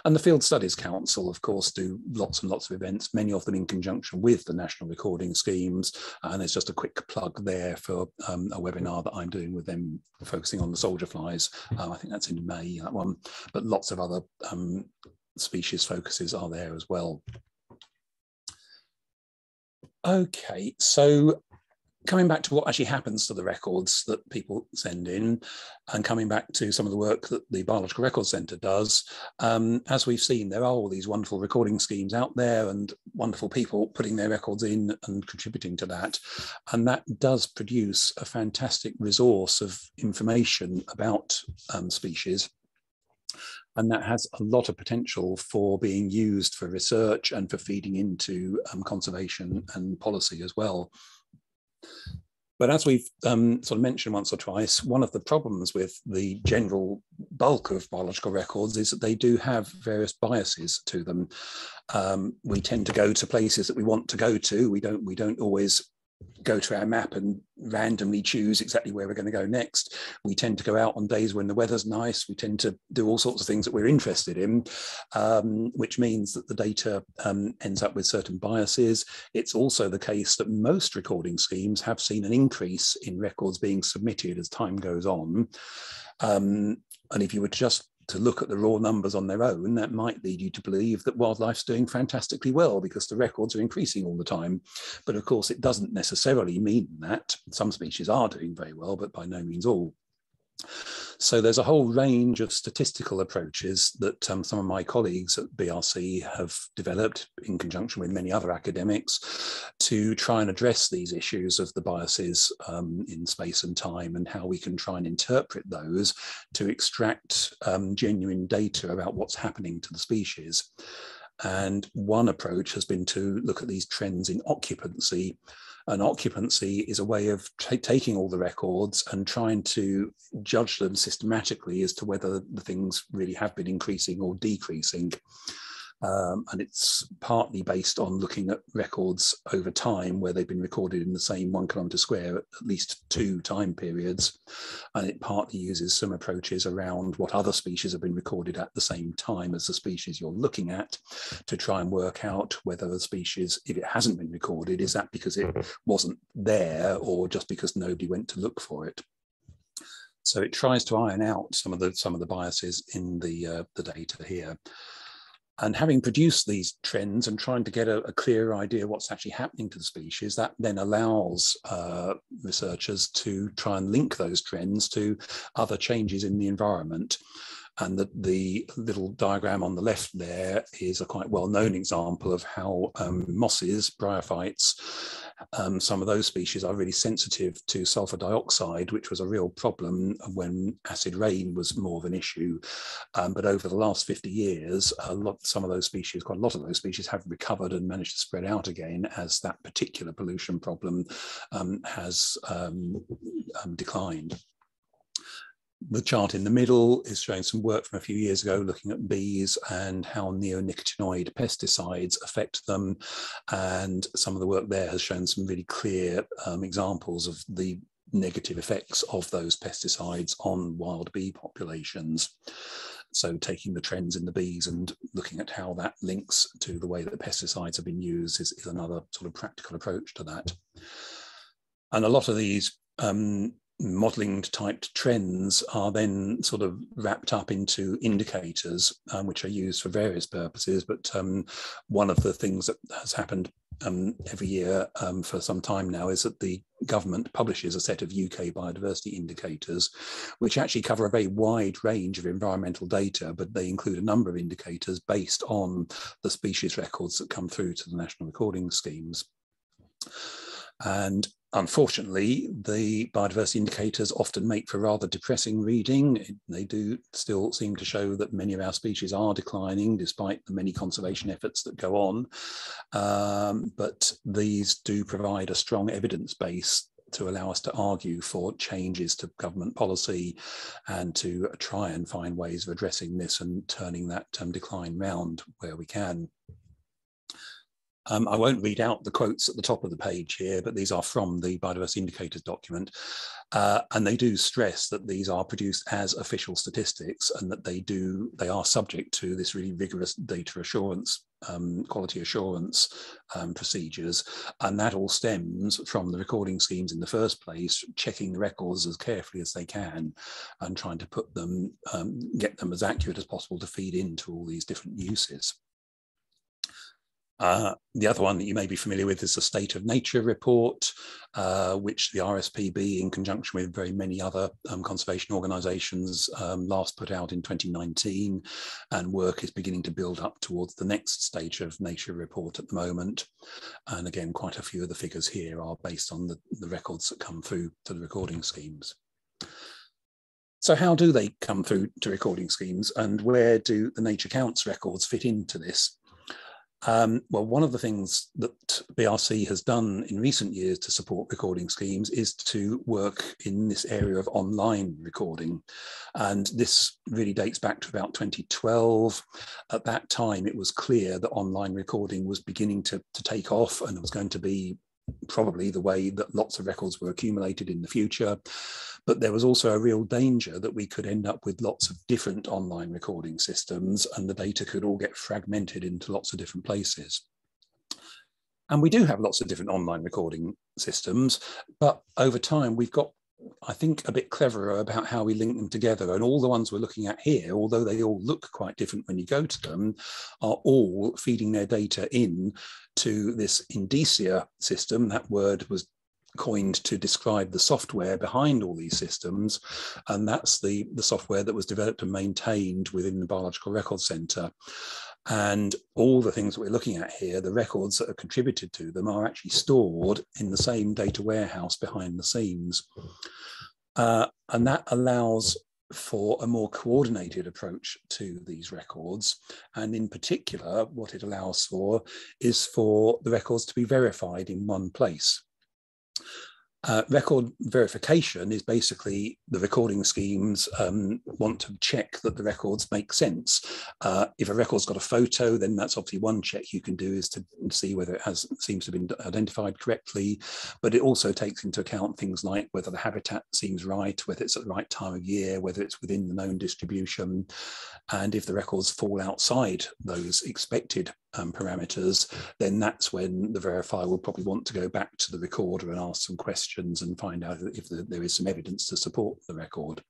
And the Field Studies Council, of course, do lots and lots of events, many of them in conjunction with the national recording schemes, and there's just a quick plug there for um, a webinar that I'm doing with them, focusing on the soldier flies. Um, I think that's in May, that one, but lots of other um, species focuses are there as well. Okay, so coming back to what actually happens to the records that people send in, and coming back to some of the work that the Biological Records Centre does, um, as we've seen, there are all these wonderful recording schemes out there and wonderful people putting their records in and contributing to that. And that does produce a fantastic resource of information about um, species. And that has a lot of potential for being used for research and for feeding into um, conservation and policy as well. But as we've um, sort of mentioned once or twice, one of the problems with the general bulk of biological records is that they do have various biases to them. Um, we tend to go to places that we want to go to. We don't, we don't always go to our map and randomly choose exactly where we're going to go next. We tend to go out on days when the weather's nice. We tend to do all sorts of things that we're interested in, um, which means that the data um, ends up with certain biases. It's also the case that most recording schemes have seen an increase in records being submitted as time goes on. Um, and if you were just to look at the raw numbers on their own, that might lead you to believe that wildlife's doing fantastically well because the records are increasing all the time. But of course, it doesn't necessarily mean that. Some species are doing very well, but by no means all. So there's a whole range of statistical approaches that um, some of my colleagues at B R C have developed in conjunction with many other academics to try and address these issues of the biases um, in space and time, and how we can try and interpret those to extract um, genuine data about what's happening to the species. And one approach has been to look at these trends in occupancy. And occupancy is a way of taking all the records and trying to judge them systematically as to whether the things really have been increasing or decreasing. Um, and it's partly based on looking at records over time where they've been recorded in the same one kilometre square at least two time periods. And it partly uses some approaches around what other species have been recorded at the same time as the species you're looking at to try and work out whether the species, if it hasn't been recorded, is that because it wasn't there or just because nobody went to look for it. So it tries to iron out some of the, some of the biases in the, uh, the data here. And having produced these trends and trying to get a, a clear idea of what's actually happening to the species, that then allows uh, researchers to try and link those trends to other changes in the environment. And the, the little diagram on the left there is a quite well-known example of how um, mosses, bryophytes, um, some of those species are really sensitive to sulfur dioxide, which was a real problem when acid rain was more of an issue. Um, but over the last fifty years, a lot, some of those species, quite a lot of those species have recovered and managed to spread out again as that particular pollution problem um, has um, um, declined. The chart in the middle is showing some work from a few years ago looking at bees and how neonicotinoid pesticides affect them, and some of the work there has shown some really clear um, examples of the negative effects of those pesticides on wild bee populations. So taking the trends in the bees and looking at how that links to the way that pesticides have been used is, is another sort of practical approach to that. And a lot of these um, modelling type trends are then sort of wrapped up into indicators, um, which are used for various purposes. But um, one of the things that has happened um, every year um, for some time now is that the government publishes a set of U K biodiversity indicators, which actually cover a very wide range of environmental data, but they include a number of indicators based on the species records that come through to the national recording schemes. And unfortunately, the biodiversity indicators often make for rather depressing reading. They do still seem to show that many of our species are declining despite the many conservation efforts that go on. Um, but these do provide a strong evidence base to allow us to argue for changes to government policy and to try and find ways of addressing this and turning that um, decline round where we can. Um, I won't read out the quotes at the top of the page here, but these are from the Biodiversity Indicators document. Uh, and they do stress that these are produced as official statistics and that they do, they are subject to this really rigorous data assurance, um, quality assurance um, procedures. And that all stems from the recording schemes in the first place, checking the records as carefully as they can and trying to put them, um, get them as accurate as possible to feed into all these different uses. Uh, the other one that you may be familiar with is the State of Nature report, uh, which the R S P B, in conjunction with very many other um, conservation organisations, um, last put out in twenty nineteen, and work is beginning to build up towards the next State of Nature report at the moment. And again, quite a few of the figures here are based on the, the records that come through to the recording schemes. So how do they come through to recording schemes, and where do the Nature Counts records fit into this? Um, well, one of the things that B R C has done in recent years to support recording schemes is to work in this area of online recording. And this really dates back to about twenty twelve. At that time, it was clear that online recording was beginning to, to take off, and it was going to be probably the way that lots of records were accumulated in the future. But there was also a real danger that we could end up with lots of different online recording systems and the data could all get fragmented into lots of different places. And we do have lots of different online recording systems, but over time we've got, I think, a bit cleverer about how we link them together. And all the ones we're looking at here, although they all look quite different when you go to them, are all feeding their data in to this Indicia system. That word was coined to describe the software behind all these systems, and that's the, the software that was developed and maintained within the Biological Records Centre. And all the things that we're looking at here, the records that are contributed to them, are actually stored in the same data warehouse behind the scenes. Uh, and that allows for a more coordinated approach to these records. And in particular, what it allows for is for the records to be verified in one place. Uh, record verification is basically the recording schemes um, want to check that the records make sense. Uh, if a record's got a photo, then that's obviously one check you can do, is to see whether it has seems to have been identified correctly. But it also takes into account things like whether the habitat seems right, whether it's at the right time of year, whether it's within the known distribution. And if the records fall outside those expected Um, parameters, then that's when the verifier will probably want to go back to the recorder and ask some questions and find out if the, there is some evidence to support the record.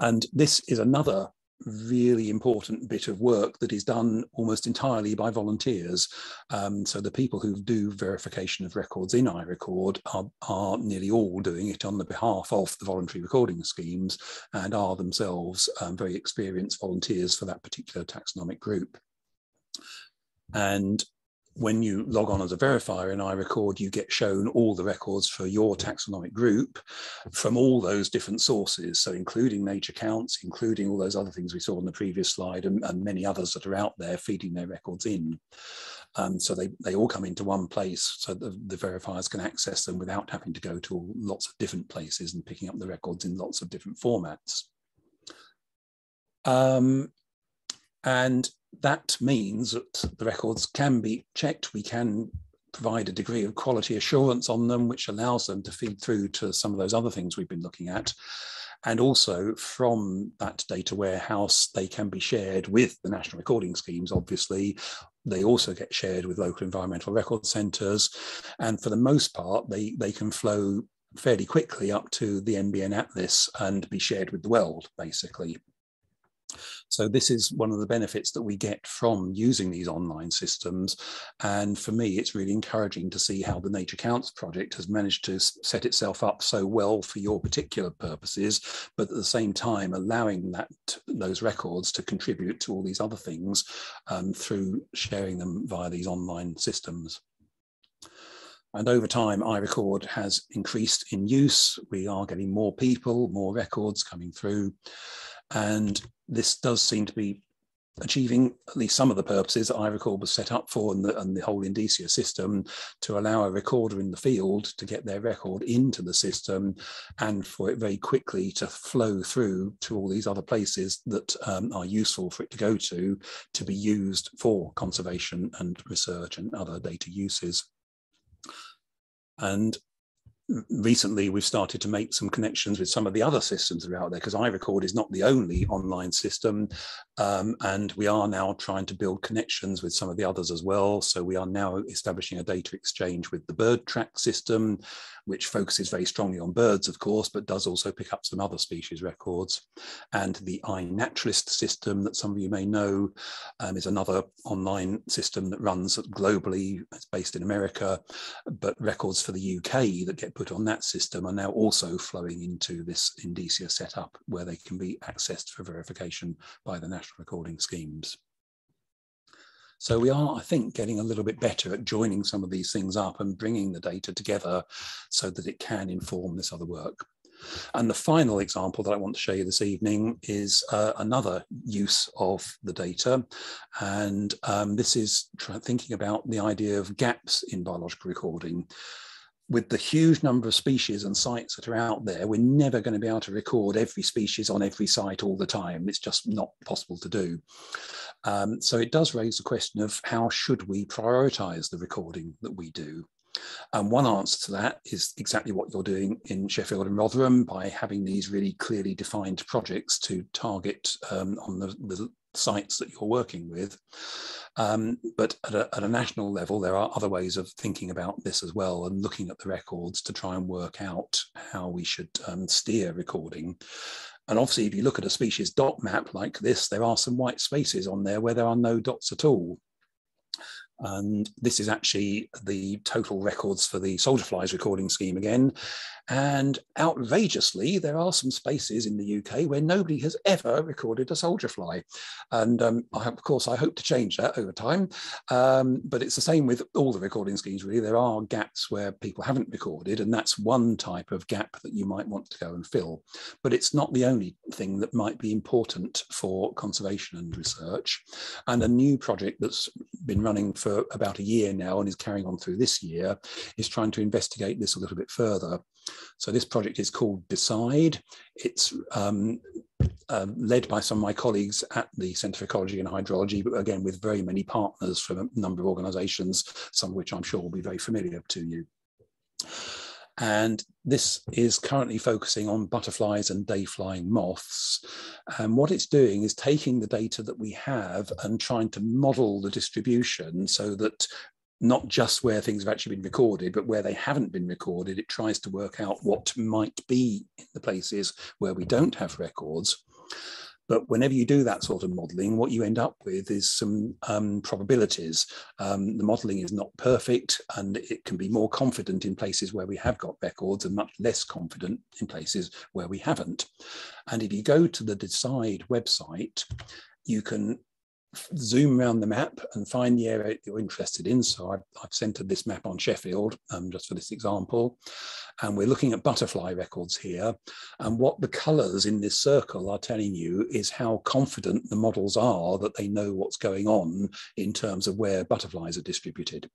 And this is another really important bit of work that is done almost entirely by volunteers. Um, so the people who do verification of records in iRecord are, are nearly all doing it on the behalf of the voluntary recording schemes and are themselves um, very experienced volunteers for that particular taxonomic group. And when you log on as a verifier in iRecord, you get shown all the records for your taxonomic group from all those different sources, so including Nature Counts, including all those other things we saw on the previous slide, and, and many others that are out there feeding their records in. Um, so they, they all come into one place, so the, the verifiers can access them without having to go to lots of different places and picking up the records in lots of different formats. Um, and that means that the records can be checked. We can provide a degree of quality assurance on them, which allows them to feed through to some of those other things we've been looking at. And also from that data warehouse, they can be shared with the national recording schemes, obviously. They also get shared with local environmental record centres. And for the most part, they, they can flow fairly quickly up to the N B N Atlas and be shared with the world, basically. So this is one of the benefits that we get from using these online systems. And for me, it's really encouraging to see how the Nature Counts project has managed to set itself up so well for your particular purposes, but at the same time, allowing that those records to contribute to all these other things um, through sharing them via these online systems. And over time, iRecord has increased in use. We are getting more people, more records coming through. And this does seem to be achieving at least some of the purposes that iRecord was set up for, and the, and the whole Indicia system, to allow a recorder in the field to get their record into the system and for it very quickly to flow through to all these other places that um, are useful for it to go to, to be used for conservation and research and other data uses. And recently, we've started to make some connections with some of the other systems that are out there, because iRecord is not the only online system, um, and we are now trying to build connections with some of the others as well. So we are now establishing a data exchange with the bird track system, which focuses very strongly on birds, of course, but does also pick up some other species records. And the iNaturalist system that some of you may know um, is another online system that runs globally. It's based in America, but records for the U K that get put on that system are now also flowing into this Indicia setup, where they can be accessed for verification by the national recording schemes. So we are, I think, getting a little bit better at joining some of these things up and bringing the data together so that it can inform this other work. And the final example that I want to show you this evening is uh, another use of the data. And um, this is thinking about the idea of gaps in biological recording. With the huge number of species and sites that are out there, we're never going to be able to record every species on every site all the time. It's just not possible to do. Um, so it does raise the question of how should we prioritise the recording that we do? And one answer to that is exactly what you're doing in Sheffield and Rotherham by having these really clearly defined projects to target um, on the, the sites that you're working with. Um, but at a, at a national level, there are other ways of thinking about this as well, and looking at the records to try and work out how we should um, steer recording. And obviously, if you look at a species dot map like this, there are some white spaces on there where there are no dots at all. And this is actually the total records for the soldier flies recording scheme again. And outrageously, there are some spaces in the U K where nobody has ever recorded a soldier fly. And um, I, of course, I hope to change that over time. Um, but it's the same with all the recording schemes, really. There are gaps where people haven't recorded, and that's one type of gap that you might want to go and fill. But it's not the only thing that might be important for conservation and research. And a new project that's been running for about a year now and is carrying on through this year is trying to investigate this a little bit further. So this project is called Decide. It's um, uh, led by some of my colleagues at the Centre for Ecology and Hydrology, but again with very many partners from a number of organisations, some of which I'm sure will be very familiar to you. And this is currently focusing on butterflies and day-flying moths. And what it's doing is taking the data that we have and trying to model the distribution so that not just where things have actually been recorded, but where they haven't been recorded, it tries to work out what might be in the places where we don't have records. But whenever you do that sort of modelling, what you end up with is some um, probabilities. Um, the modelling is not perfect, and it can be more confident in places where we have got records and much less confident in places where we haven't. And if you go to the Decide website, you can zoom around the map and find the area you're interested in. So I've, I've centered this map on Sheffield, um, just for this example. And we're looking at butterfly records here. And what the colors in this circle are telling you is how confident the models are that they know what's going on in terms of where butterflies are distributed.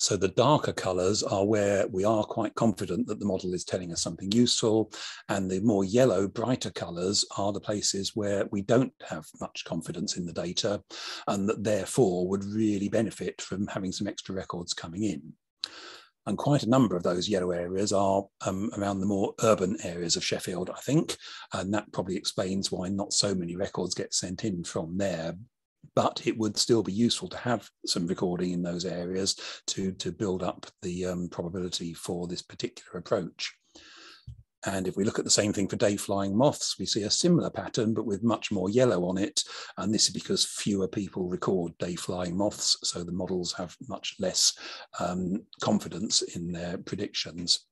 So the darker colours are where we are quite confident that the model is telling us something useful, and the more yellow, brighter colours are the places where we don't have much confidence in the data, and that therefore would really benefit from having some extra records coming in. And quite a number of those yellow areas are um, around the more urban areas of Sheffield, I think, and that probably explains why not so many records get sent in from there. But it would still be useful to have some recording in those areas to, to build up the um, probability for this particular approach. And if we look at the same thing for day flying moths, we see a similar pattern, but with much more yellow on it. And this is because fewer people record day flying moths, so the models have much less um, confidence in their predictions.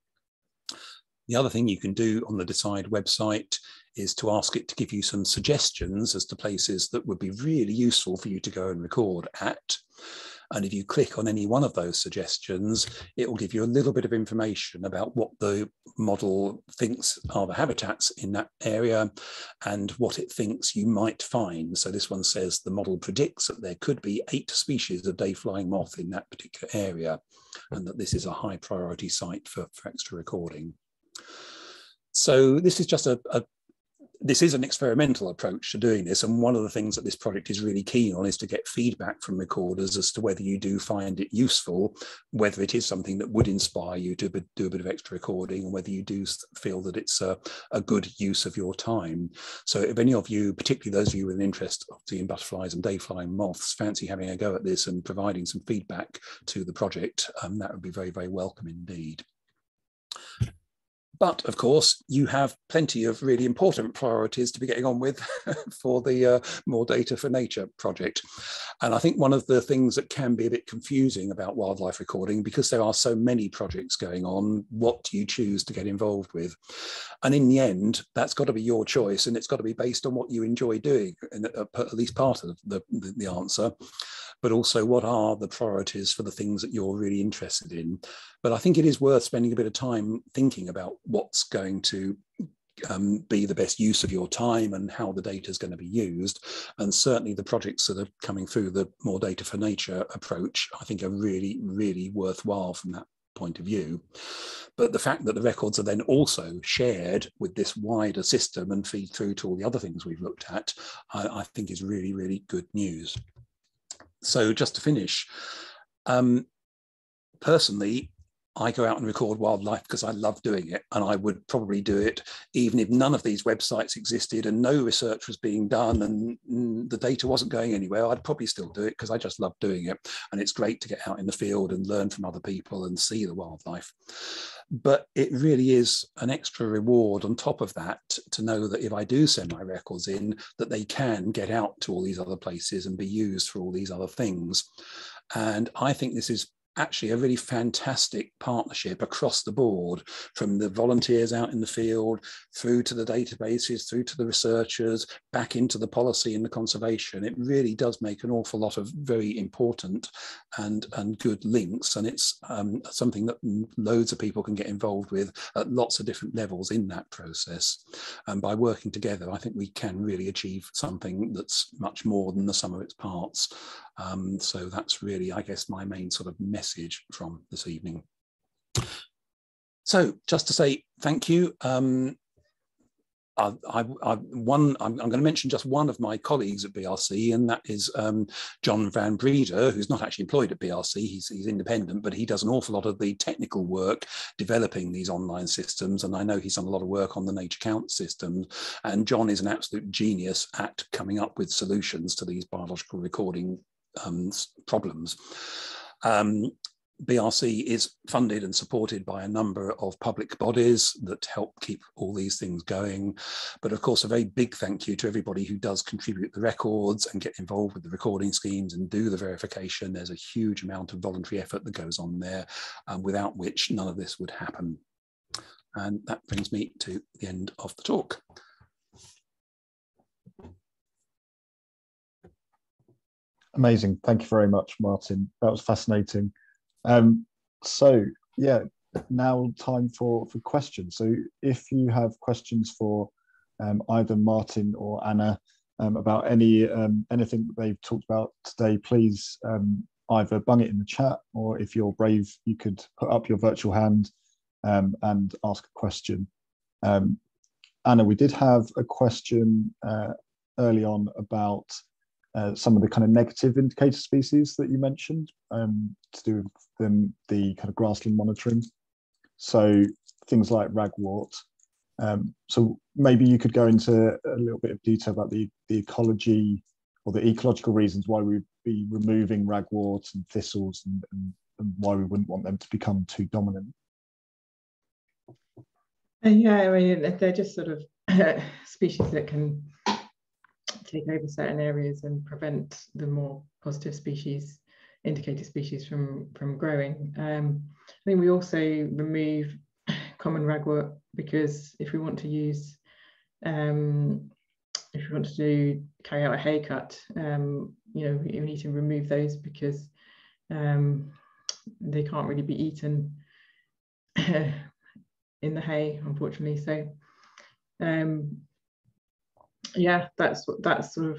The other thing you can do on the Decide website is to ask it to give you some suggestions as to places that would be really useful for you to go and record at. And if you click on any one of those suggestions, it will give you a little bit of information about what the model thinks are the habitats in that area and what it thinks you might find. So this one says the model predicts that there could be eight species of day flying moth in that particular area, and that this is a high priority site for, for extra recording. So this is just a, a This is an experimental approach to doing this, and one of the things that this project is really keen on is to get feedback from recorders as to whether you do find it useful, whether it is something that would inspire you to do a bit of extra recording, and whether you do feel that it's a, a good use of your time. So if any of you, particularly those of you with an interest in butterflies and day flying moths, fancy having a go at this and providing some feedback to the project, um, that would be very, very welcome indeed. But of course, you have plenty of really important priorities to be getting on with for the uh, More Data for Nature project. And I think one of the things that can be a bit confusing about wildlife recording, because there are so many projects going on, what do you choose to get involved with? And in the end, that's got to be your choice, and it's got to be based on what you enjoy doing, and at least part of the, the, the answer. But also, what are the priorities for the things that you're really interested in? But I think it is worth spending a bit of time thinking about what's going to um, be the best use of your time and how the data is going to be used. And certainly the projects that are coming through the More Data for Nature approach, I think, are really, really worthwhile from that point of view. But the fact that the records are then also shared with this wider system and feed through to all the other things we've looked at, I, I think is really, really good news. So just to finish, um, personally, I go out and record wildlife because I love doing it, and I would probably do it even if none of these websites existed and no research was being done and the data wasn't going anywhere. I'd probably still do it because I just love doing it, and it's great to get out in the field and learn from other people and see the wildlife. But it really is an extra reward on top of that to know that if I do send my records in, that they can get out to all these other places and be used for all these other things. And I think this is actually a really fantastic partnership across the board, from the volunteers out in the field through to the databases, through to the researchers, back into the policy and the conservation. It really does make an awful lot of very important and, and good links, and it's um, something that loads of people can get involved with at lots of different levels in that process. And by working together, I think we can really achieve something that's much more than the sum of its parts. Um, so that's really, I guess, my main sort of message from this evening. So just to say thank you. Um, I, I, I, one, I'm, I'm going to mention just one of my colleagues at B R C, and that is um, John Van Breder, who's not actually employed at B R C, he's, he's independent, but he does an awful lot of the technical work developing these online systems, and I know he's done a lot of work on the Nature Counts system, and John is an absolute genius at coming up with solutions to these biological recording um, problems. Um, B R C is funded and supported by a number of public bodies that help keep all these things going. But of course, a very big thank you to everybody who does contribute the records and get involved with the recording schemes and do the verification. There's a huge amount of voluntary effort that goes on there, um, without which none of this would happen. And that brings me to the end of the talk. Amazing. Thank you very much, Martin. That was fascinating. Um, so, yeah, now time for, for questions. So if you have questions for um, either Martin or Anna um, about any um, anything that they've talked about today, please um, either bung it in the chat, or if you're brave, you could put up your virtual hand um, and ask a question. Um, Anna, we did have a question uh, early on about Uh, some of the kind of negative indicator species that you mentioned, um, to do with them, the kind of grassland monitoring. So things like ragwort. Um, so maybe you could go into a little bit of detail about the, the ecology or the ecological reasons why we'd be removing ragwort and thistles, and, and, and why we wouldn't want them to become too dominant. Yeah, I mean, they're just sort of species that can take over certain areas and prevent the more positive species, indicator species, from from growing. Um, I think we also remove common ragwort because if we want to use, um, if we want to do, carry out a hay cut, um, you know, we, we need to remove those because um, they can't really be eaten in the hay, unfortunately. So. Um, Yeah, that's that's sort of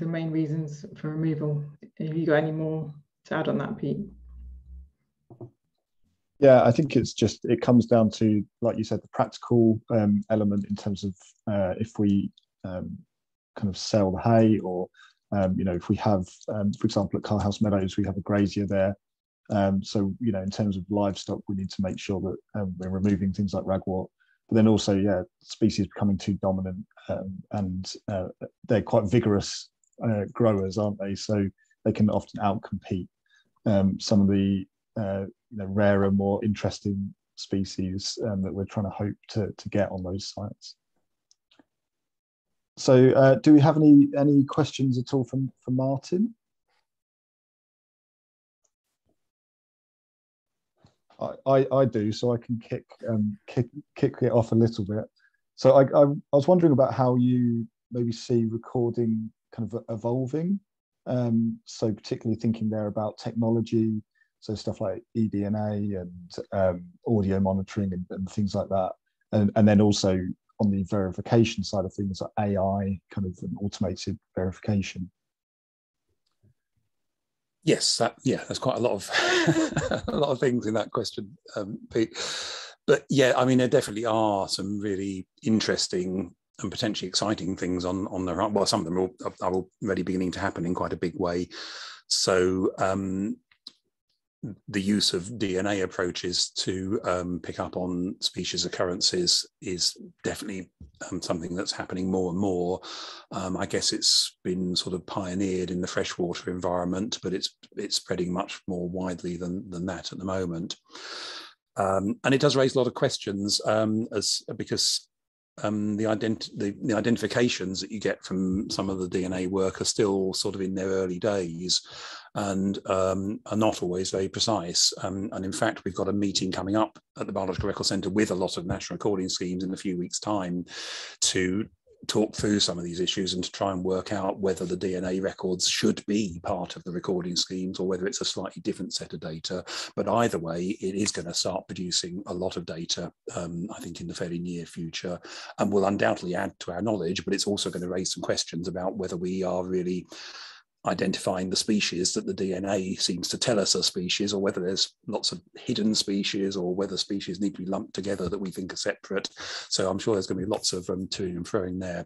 the main reasons for removal. Have you got any more to add on that, Pete? Yeah, I think it's just, it comes down to, like you said, the practical um, element in terms of uh, if we um, kind of sell the hay, or um, you know, if we have, um, for example, at Carhouse Meadows, we have a grazier there. Um, so you know, in terms of livestock, we need to make sure that um, we're removing things like ragwort. But then also, yeah, species becoming too dominant, um, and uh, they're quite vigorous uh, growers, aren't they? So they can often outcompete um, some of the uh, you know, rarer, more interesting species um, that we're trying to hope to, to get on those sites. So uh, do we have any, any questions at all from, from Martin? I, I do, so I can kick um, kick kick it off a little bit. So I, I, I was wondering about how you maybe see recording kind of evolving. Um, so particularly thinking there about technology, so stuff like eDNA and um, audio monitoring and, and things like that, and and then also on the verification side of things, like A I, kind of an automated verification. Yes, that, yeah, there's quite a lot of a lot of things in that question, um, Pete. But yeah, I mean, there definitely are some really interesting and potentially exciting things on on the well, some of them are, are already beginning to happen in quite a big way. So um, the use of D N A approaches to um, pick up on species occurrences is definitely um, something that's happening more and more. Um, I guess it's been sort of pioneered in the freshwater environment, but it's it's spreading much more widely than, than that at the moment. Um, and it does raise a lot of questions um, as because Um, the, ident the, the identifications that you get from some of the D N A work are still sort of in their early days and um, are not always very precise. Um, and in fact, we've got a meeting coming up at the Biological Records Centre with a lot of national recording schemes in a few weeks' time to talk through some of these issues and to try and work out whether the D N A records should be part of the recording schemes or whether it's a slightly different set of data. But either way, it is going to start producing a lot of data, um, I think, in the fairly near future, and will undoubtedly add to our knowledge, but it's also going to raise some questions about whether we are really identifying the species that the D N A seems to tell us are species, or whether there's lots of hidden species, or whether species need to be lumped together that we think are separate. So I'm sure there's going to be lots of um, to and fro in there.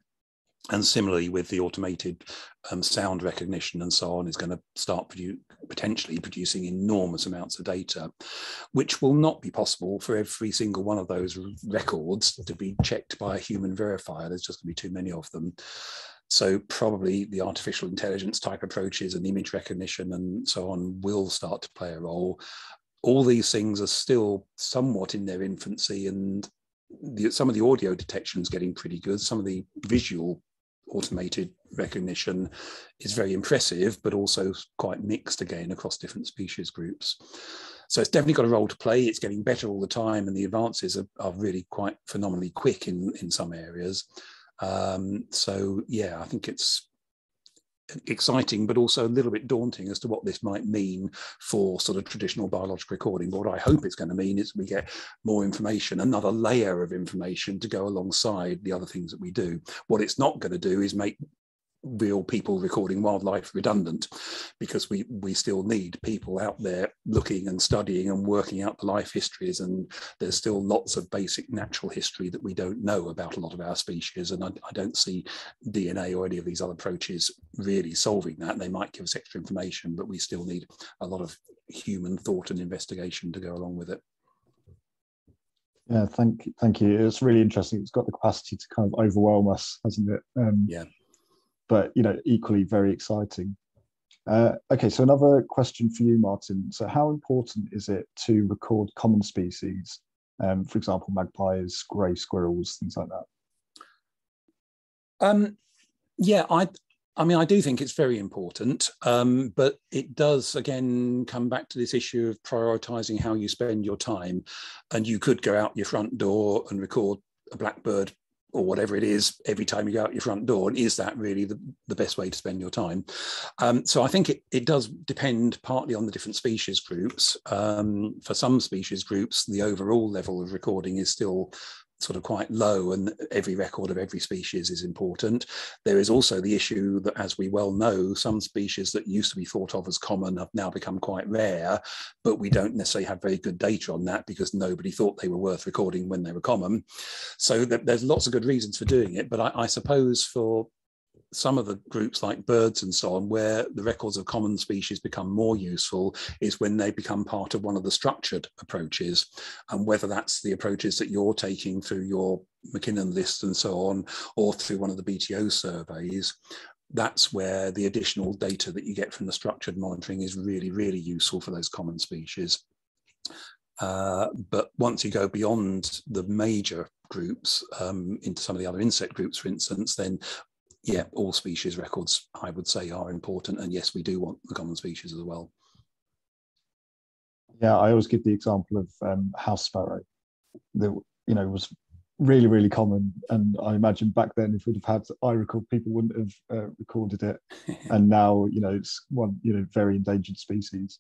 And similarly with the automated um, sound recognition and so on, is going to start produ potentially producing enormous amounts of data, which will not be possible for every single one of those records to be checked by a human verifier. There's just going to be too many of them. So probably the artificial intelligence type approaches and image recognition and so on will start to play a role. All these things are still somewhat in their infancy, and the, some of the audio detection is getting pretty good. Some of the visual automated recognition is very impressive, but also quite mixed again across different species groups. So it's definitely got a role to play. It's getting better all the time, and the advances are, are really quite phenomenally quick in, in some areas. Um, so yeah, I think it's exciting, but also a little bit daunting as to what this might mean for sort of traditional biological recording. But what I hope it's going to mean is we get more information, another layer of information to go alongside the other things that we do. What it's not going to do is make real people recording wildlife redundant, because we we still need people out there looking and studying and working out the life histories, and there's still lots of basic natural history that we don't know about a lot of our species, and I, I don't see D N A or any of these other approaches really solving that. They might give us extra information, but we still need a lot of human thought and investigation to go along with it. Yeah, thank, thank you. It's really interesting. It's got the capacity to kind of overwhelm us, hasn't it? Um, yeah. But, you know, equally very exciting. Uh, okay, so another question for you, Martin. So how important is it to record common species, um, for example, magpies, grey squirrels, things like that? Um, yeah, I, I mean, I do think it's very important, um, but it does, again, come back to this issue of prioritising how you spend your time. And you could go out your front door and record a blackbird or whatever it is every time you go out your front door, and is that really the, the best way to spend your time? Um, so I think it, it does depend partly on the different species groups. Um, for some species groups, the overall level of recording is still sort of quite low, and every record of every species is important. There is also the issue that, as we well know, some species that used to be thought of as common have now become quite rare, but we don't necessarily have very good data on that because nobody thought they were worth recording when they were common. So th- there's lots of good reasons for doing it, but I, I suppose for some of the groups like birds and so on, where the records of common species become more useful is when they become part of one of the structured approaches, and whether that's the approaches that you're taking through your McKinnon list and so on, or through one of the B T O surveys. That's where the additional data that you get from the structured monitoring is really, really useful for those common species. Uh, but once you go beyond the major groups um, into some of the other insect groups, for instance, then yeah, all species records, I would say, are important. And yes, we do want the common species as well. Yeah, I always give the example of um, house sparrow that, you know, was really, really common. And I imagine back then, if we'd have had iRecord, people wouldn't have uh, recorded it. And now, you know, it's one, you know, very endangered species.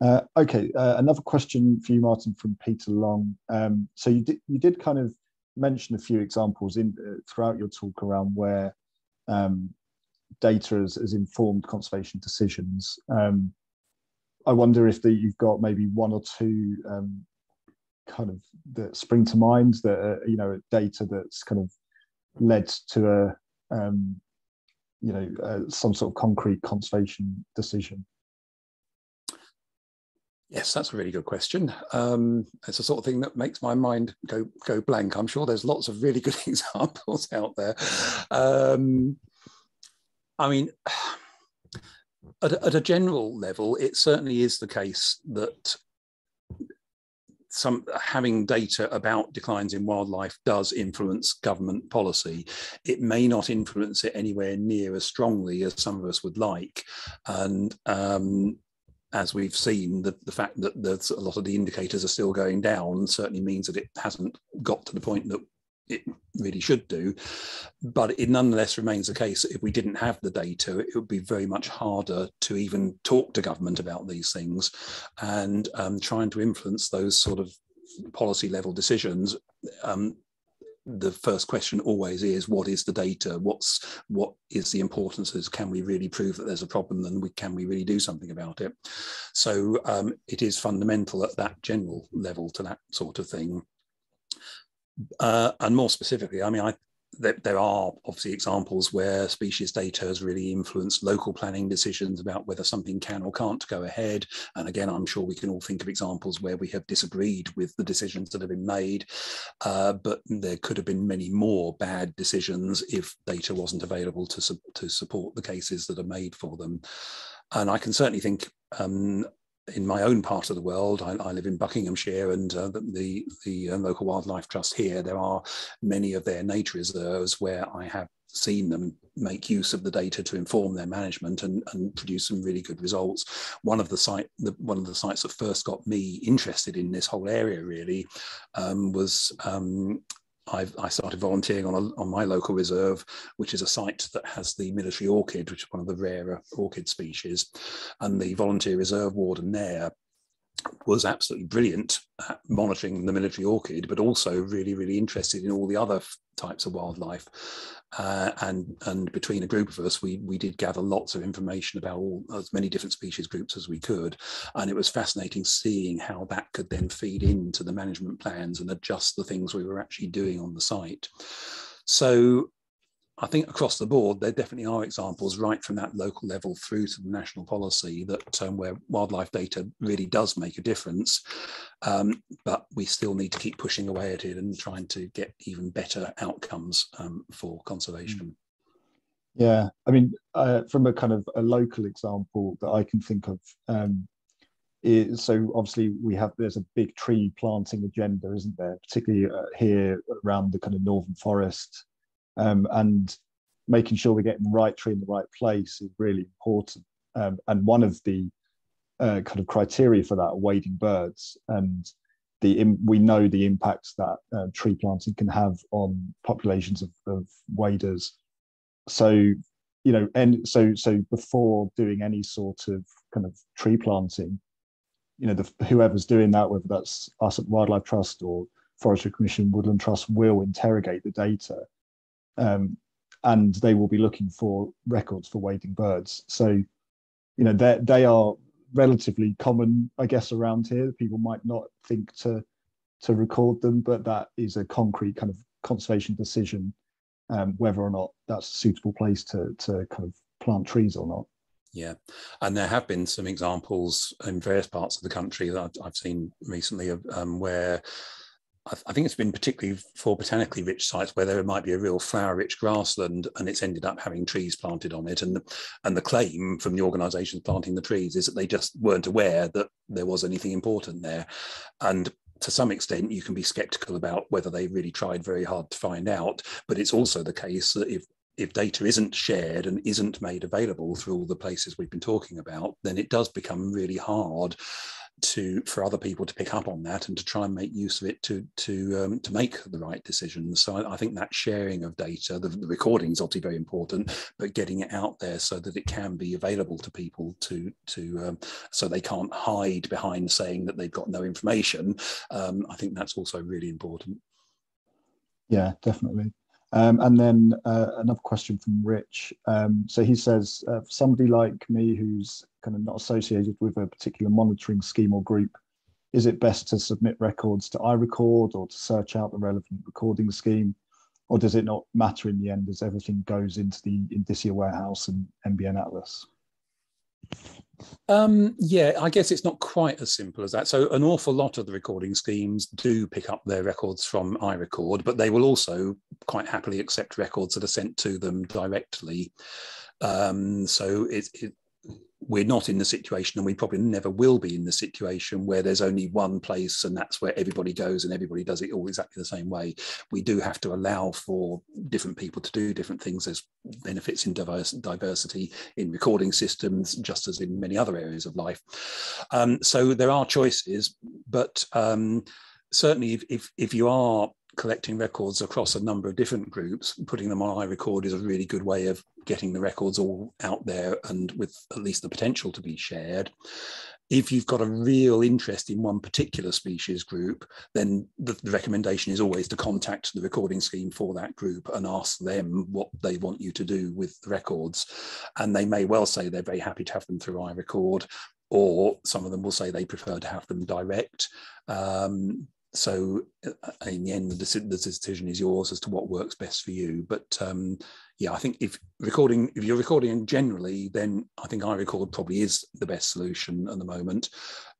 Uh, okay, uh, another question for you, Martin, from Peter Long. Um, so you did, you did kind of mention a few examples in uh, throughout your talk around where Um, data has, has informed conservation decisions. Um, I wonder if the, you've got maybe one or two um, kind of that spring to mind that are, you know, data that's kind of led to a um, you know uh, some sort of concrete conservation decision. Yes, that's a really good question. Um, it's the sort of thing that makes my mind go go blank. I'm sure there's lots of really good examples out there. Um, I mean, at, at a general level, it certainly is the case that some having data about declines in wildlife does influence government policy. It may not influence it anywhere near as strongly as some of us would like, and um, as we've seen, the, the fact that there's a lot of the indicators are still going down certainly means that it hasn't got to the point that it really should do. But it nonetheless remains the case that if we didn't have the data, it would be very much harder to even talk to government about these things. And um, trying to influence those sort of policy level decisions, um, the first question always is, what is the data? What's, what is the importance? Can we really prove that there's a problem, and we, can we really do something about it? So um, it is fundamental at that general level to that sort of thing. Uh, and more specifically, I mean, I there, there are obviously examples where species data has really influenced local planning decisions about whether something can or can't go ahead. And again, I'm sure we can all think of examples where we have disagreed with the decisions that have been made, uh, but there could have been many more bad decisions if data wasn't available to, su to support the cases that are made for them. And I can certainly think um, in my own part of the world, I, I live in Buckinghamshire, and uh, the, the uh, local wildlife trust here, there are many of their nature reserves where I have seen them make use of the data to inform their management and, and produce some really good results. One of the site, the, one of the sites that first got me interested in this whole area really um, was um, I've, I started volunteering on, a, on my local reserve, which is a site that has the military orchid, which is one of the rarer orchid species. And the volunteer reserve warden there was absolutely brilliant at monitoring the military orchid, but also really, really interested in all the other types of wildlife. Uh, and, and between a group of us, we, we did gather lots of information about all, as many different species groups as we could. And it was fascinating seeing how that could then feed into the management plans and adjust the things we were actually doing on the site. So I think across the board, there definitely are examples right from that local level through to the national policy that um, where wildlife data really does make a difference, um, but we still need to keep pushing away at it and trying to get even better outcomes um, for conservation. Yeah, I mean, uh, from a kind of a local example that I can think of, um, is, so obviously we have, there's a big tree planting agenda, isn't there, particularly uh, here around the kind of Northern Forest. Um, and making sure we're getting the right tree in the right place is really important. Um, and one of the uh, kind of criteria for that are wading birds, and the im we know the impacts that uh, tree planting can have on populations of, of waders. So, you know, and so so before doing any sort of kind of tree planting, you know, the, whoever's doing that, whether that's us at Wildlife Trust or Forestry Commission, Woodland Trust, will interrogate the data. Um, and they will be looking for records for wading birds. So, you know, they are relatively common, I guess, around here. People might not think to to record them, but that is a concrete kind of conservation decision, um, whether or not that's a suitable place to, to kind of plant trees or not. Yeah, and there have been some examples in various parts of the country that I've seen recently of, um, where I think it's been particularly for botanically rich sites where there might be a real flower-rich grassland and it's ended up having trees planted on it. And, and the claim from the organisations planting the trees is that they just weren't aware that there was anything important there. And to some extent, you can be sceptical about whether they really tried very hard to find out. But it's also the case that if If data isn't shared and isn't made available through all the places we've been talking about, then it does become really hard to for other people to pick up on that and to try and make use of it to to um, to make the right decisions. So I, I think that sharing of data, the, the recording is obviously very important, but getting it out there so that it can be available to people to to um, so they can't hide behind saying that they've got no information. Um, I think that's also really important. Yeah, definitely. Um, and then uh, another question from Rich. Um, so he says, uh, for somebody like me who's kind of not associated with a particular monitoring scheme or group, is it best to submit records to iRecord or to search out the relevant recording scheme? Or does it not matter in the end as everything goes into the Indicia warehouse and N B N Atlas? Um, yeah, I guess it's not quite as simple as that. So an awful lot of the recording schemes do pick up their records from iRecord, but they will also quite happily accept records that are sent to them directly. Um, so it, it, we're not in the situation, and we probably never will be in the situation where there's only one place and that's where everybody goes and everybody does it all exactly the same way. We do have to allow for different people to do different things. There's benefits in diverse, diversity in recording systems, just as in many other areas of life. Um, so there are choices, but um, certainly if, if, if you are collecting records across a number of different groups, putting them on iRecord is a really good way of getting the records all out there and with at least the potential to be shared. If you've got a real interest in one particular species group, then the, the recommendation is always to contact the recording scheme for that group and ask them what they want you to do with the records. And they may well say they're very happy to have them through iRecord, or some of them will say they prefer to have them direct. Um, So in the end, the decision is yours as to what works best for you. But um, yeah, I think if recording, if you're recording generally, then I think iRecord probably is the best solution at the moment.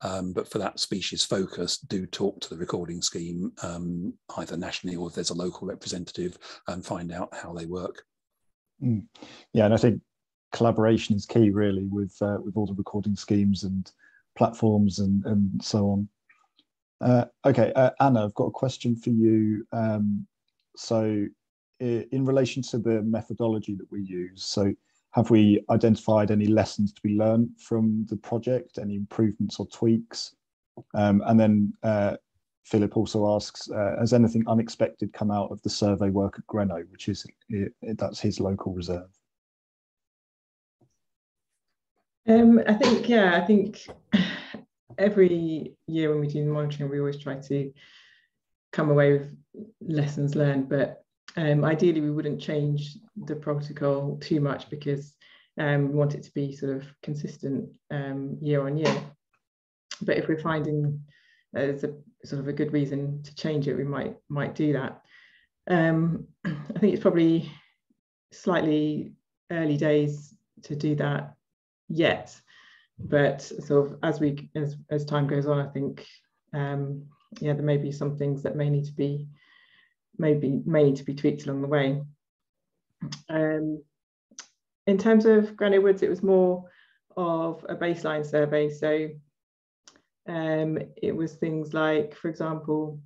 Um, but for that species focus, do talk to the recording scheme, um, either nationally or if there's a local representative, and find out how they work. Mm. Yeah, and I think collaboration is key, really, with uh, with all the recording schemes and platforms and and so on. Uh, okay, uh, Anna, I've got a question for you. Um, so in, in relation to the methodology that we use, so have we identified any lessons to be learned from the project, any improvements or tweaks? Um, and then uh, Philip also asks, uh, has anything unexpected come out of the survey work at Greno, which is, it, it, that's his local reserve? Um, I think, yeah, I think... every year when we do the monitoring, we always try to come away with lessons learned, but um, ideally we wouldn't change the protocol too much, because um, we want it to be sort of consistent um, year on year. But if we're finding uh, there's a sort of a good reason to change it, we might might do that. Um, I think it's probably slightly early days to do that yet. But sort of as we as, as time goes on, I think um, yeah, there may be some things that may need to be maybe may need to be tweaked along the way. Um, in terms of Greno Woods, it was more of a baseline survey, so um, it was things like, for example,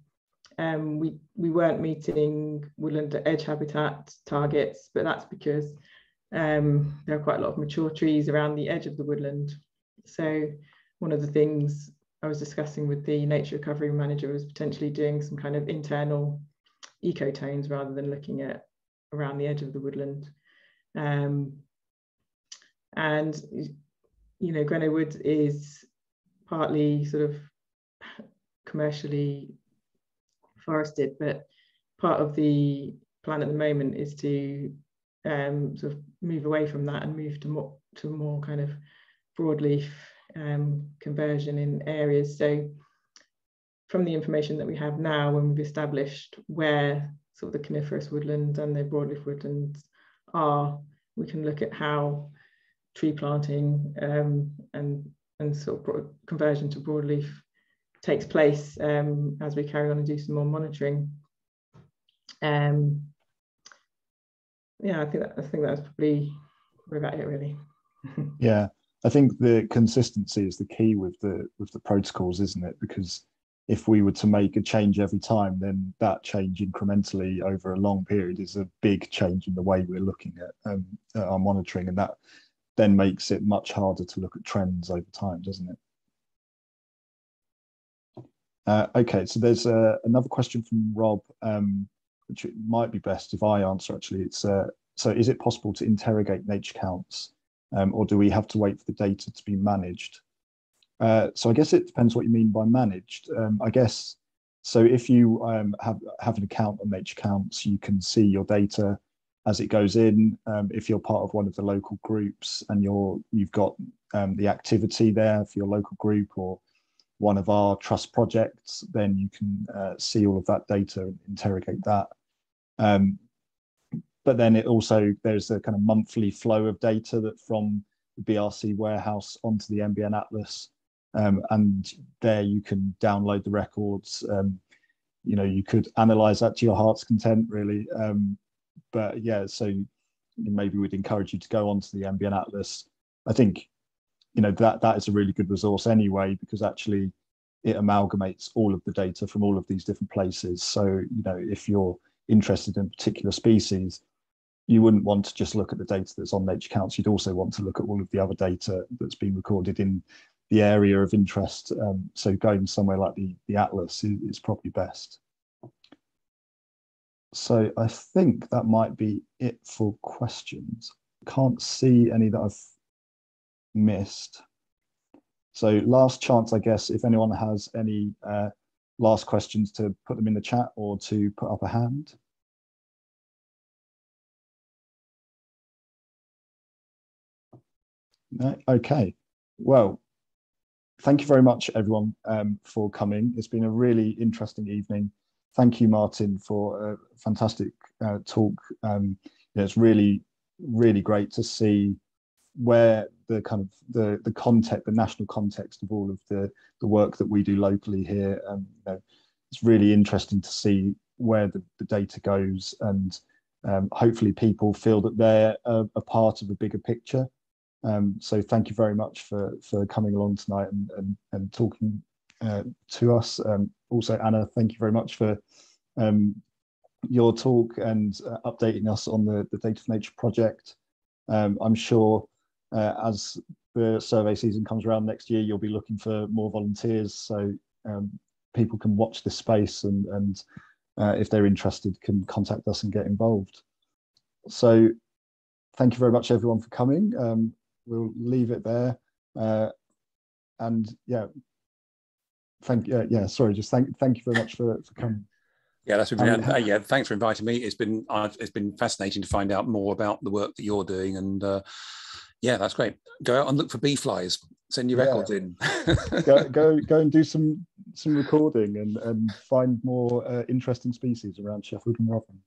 um, we we weren't meeting woodland edge habitat targets, but that's because um, there are quite a lot of mature trees around the edge of the woodland. So one of the things I was discussing with the nature recovery manager was potentially doing some kind of internal ecotones rather than looking at around the edge of the woodland. Um, and, you know, Greno Woods is partly sort of commercially forested, but part of the plan at the moment is to um, sort of move away from that and move to more, to more kind of broadleaf um, conversion in areas. So from the information that we have now, when we've established where sort of the coniferous woodland and the broadleaf woodlands are, we can look at how tree planting um, and, and sort of conversion to broadleaf takes place um, as we carry on and do some more monitoring. Um, yeah, I think, that, I think that was probably about it, really. Yeah. I think the consistency is the key with the with the protocols, isn't it? Because if we were to make a change every time, then that change incrementally over a long period is a big change in the way we're looking at, um, at our monitoring, and that then makes it much harder to look at trends over time, doesn't it? Uh, okay, so there's uh, another question from Rob, um, which it might be best if I answer, actually. It's uh, so is it possible to interrogate nature counts? Um, or do we have to wait for the data to be managed? Uh, so I guess it depends what you mean by managed. Um, I guess, so if you um, have, have an account on Nature Counts, you can see your data as it goes in. Um, if you're part of one of the local groups and you're, you've got um, the activity there for your local group or one of our trust projects, then you can uh, see all of that data and interrogate that. Um, But then it also, there's a kind of monthly flow of data that from the B R C warehouse onto the N B N Atlas, um, and there you can download the records. Um, you know, you could analyse that to your heart's content, really. Um, but yeah, so maybe we'd encourage you to go onto the N B N Atlas. I think, you know, that that is a really good resource anyway, because actually it amalgamates all of the data from all of these different places. So, you know, if you're interested in particular species, you wouldn't want to just look at the data that's on Nature Counts. You'd also want to look at all of the other data that's been recorded in the area of interest. Um, so going somewhere like the, the Atlas is, is probably best. So I think that might be it for questions. Can't see any that I've missed. So last chance, I guess, if anyone has any uh, last questions, to put them in the chat or to put up a hand. No? Okay, well, thank you very much, everyone, um, for coming. It's been a really interesting evening. Thank you, Martin, for a fantastic uh, talk. Um, you know, it's really, really great to see where the kind of the the context, the national context of all of the the work that we do locally here. Um, you know, it's really interesting to see where the, the data goes, and um, hopefully people feel that they're a, a part of a bigger picture. Um, so thank you very much for for coming along tonight and and, and talking uh, to us. Um, also, Anna, thank you very much for um, your talk and uh, updating us on the, the Data for Nature project. Um, I'm sure uh, as the survey season comes around next year, you'll be looking for more volunteers, so um, people can watch this space and, and uh, if they're interested, can contact us and get involved. So thank you very much, everyone, for coming. Um, we'll leave it there. Uh, and yeah, thank you. Uh, yeah, sorry, just thank, thank you very much for, for coming. Yeah, that's been, um, uh, yeah. Thanks for inviting me. It's been uh, it's been fascinating to find out more about the work that you're doing, and uh, yeah, that's great. Go out and look for bee flies. Send your yeah. records in. go, go go and do some some recording and and find more uh, interesting species around Sheffield and Rotherham.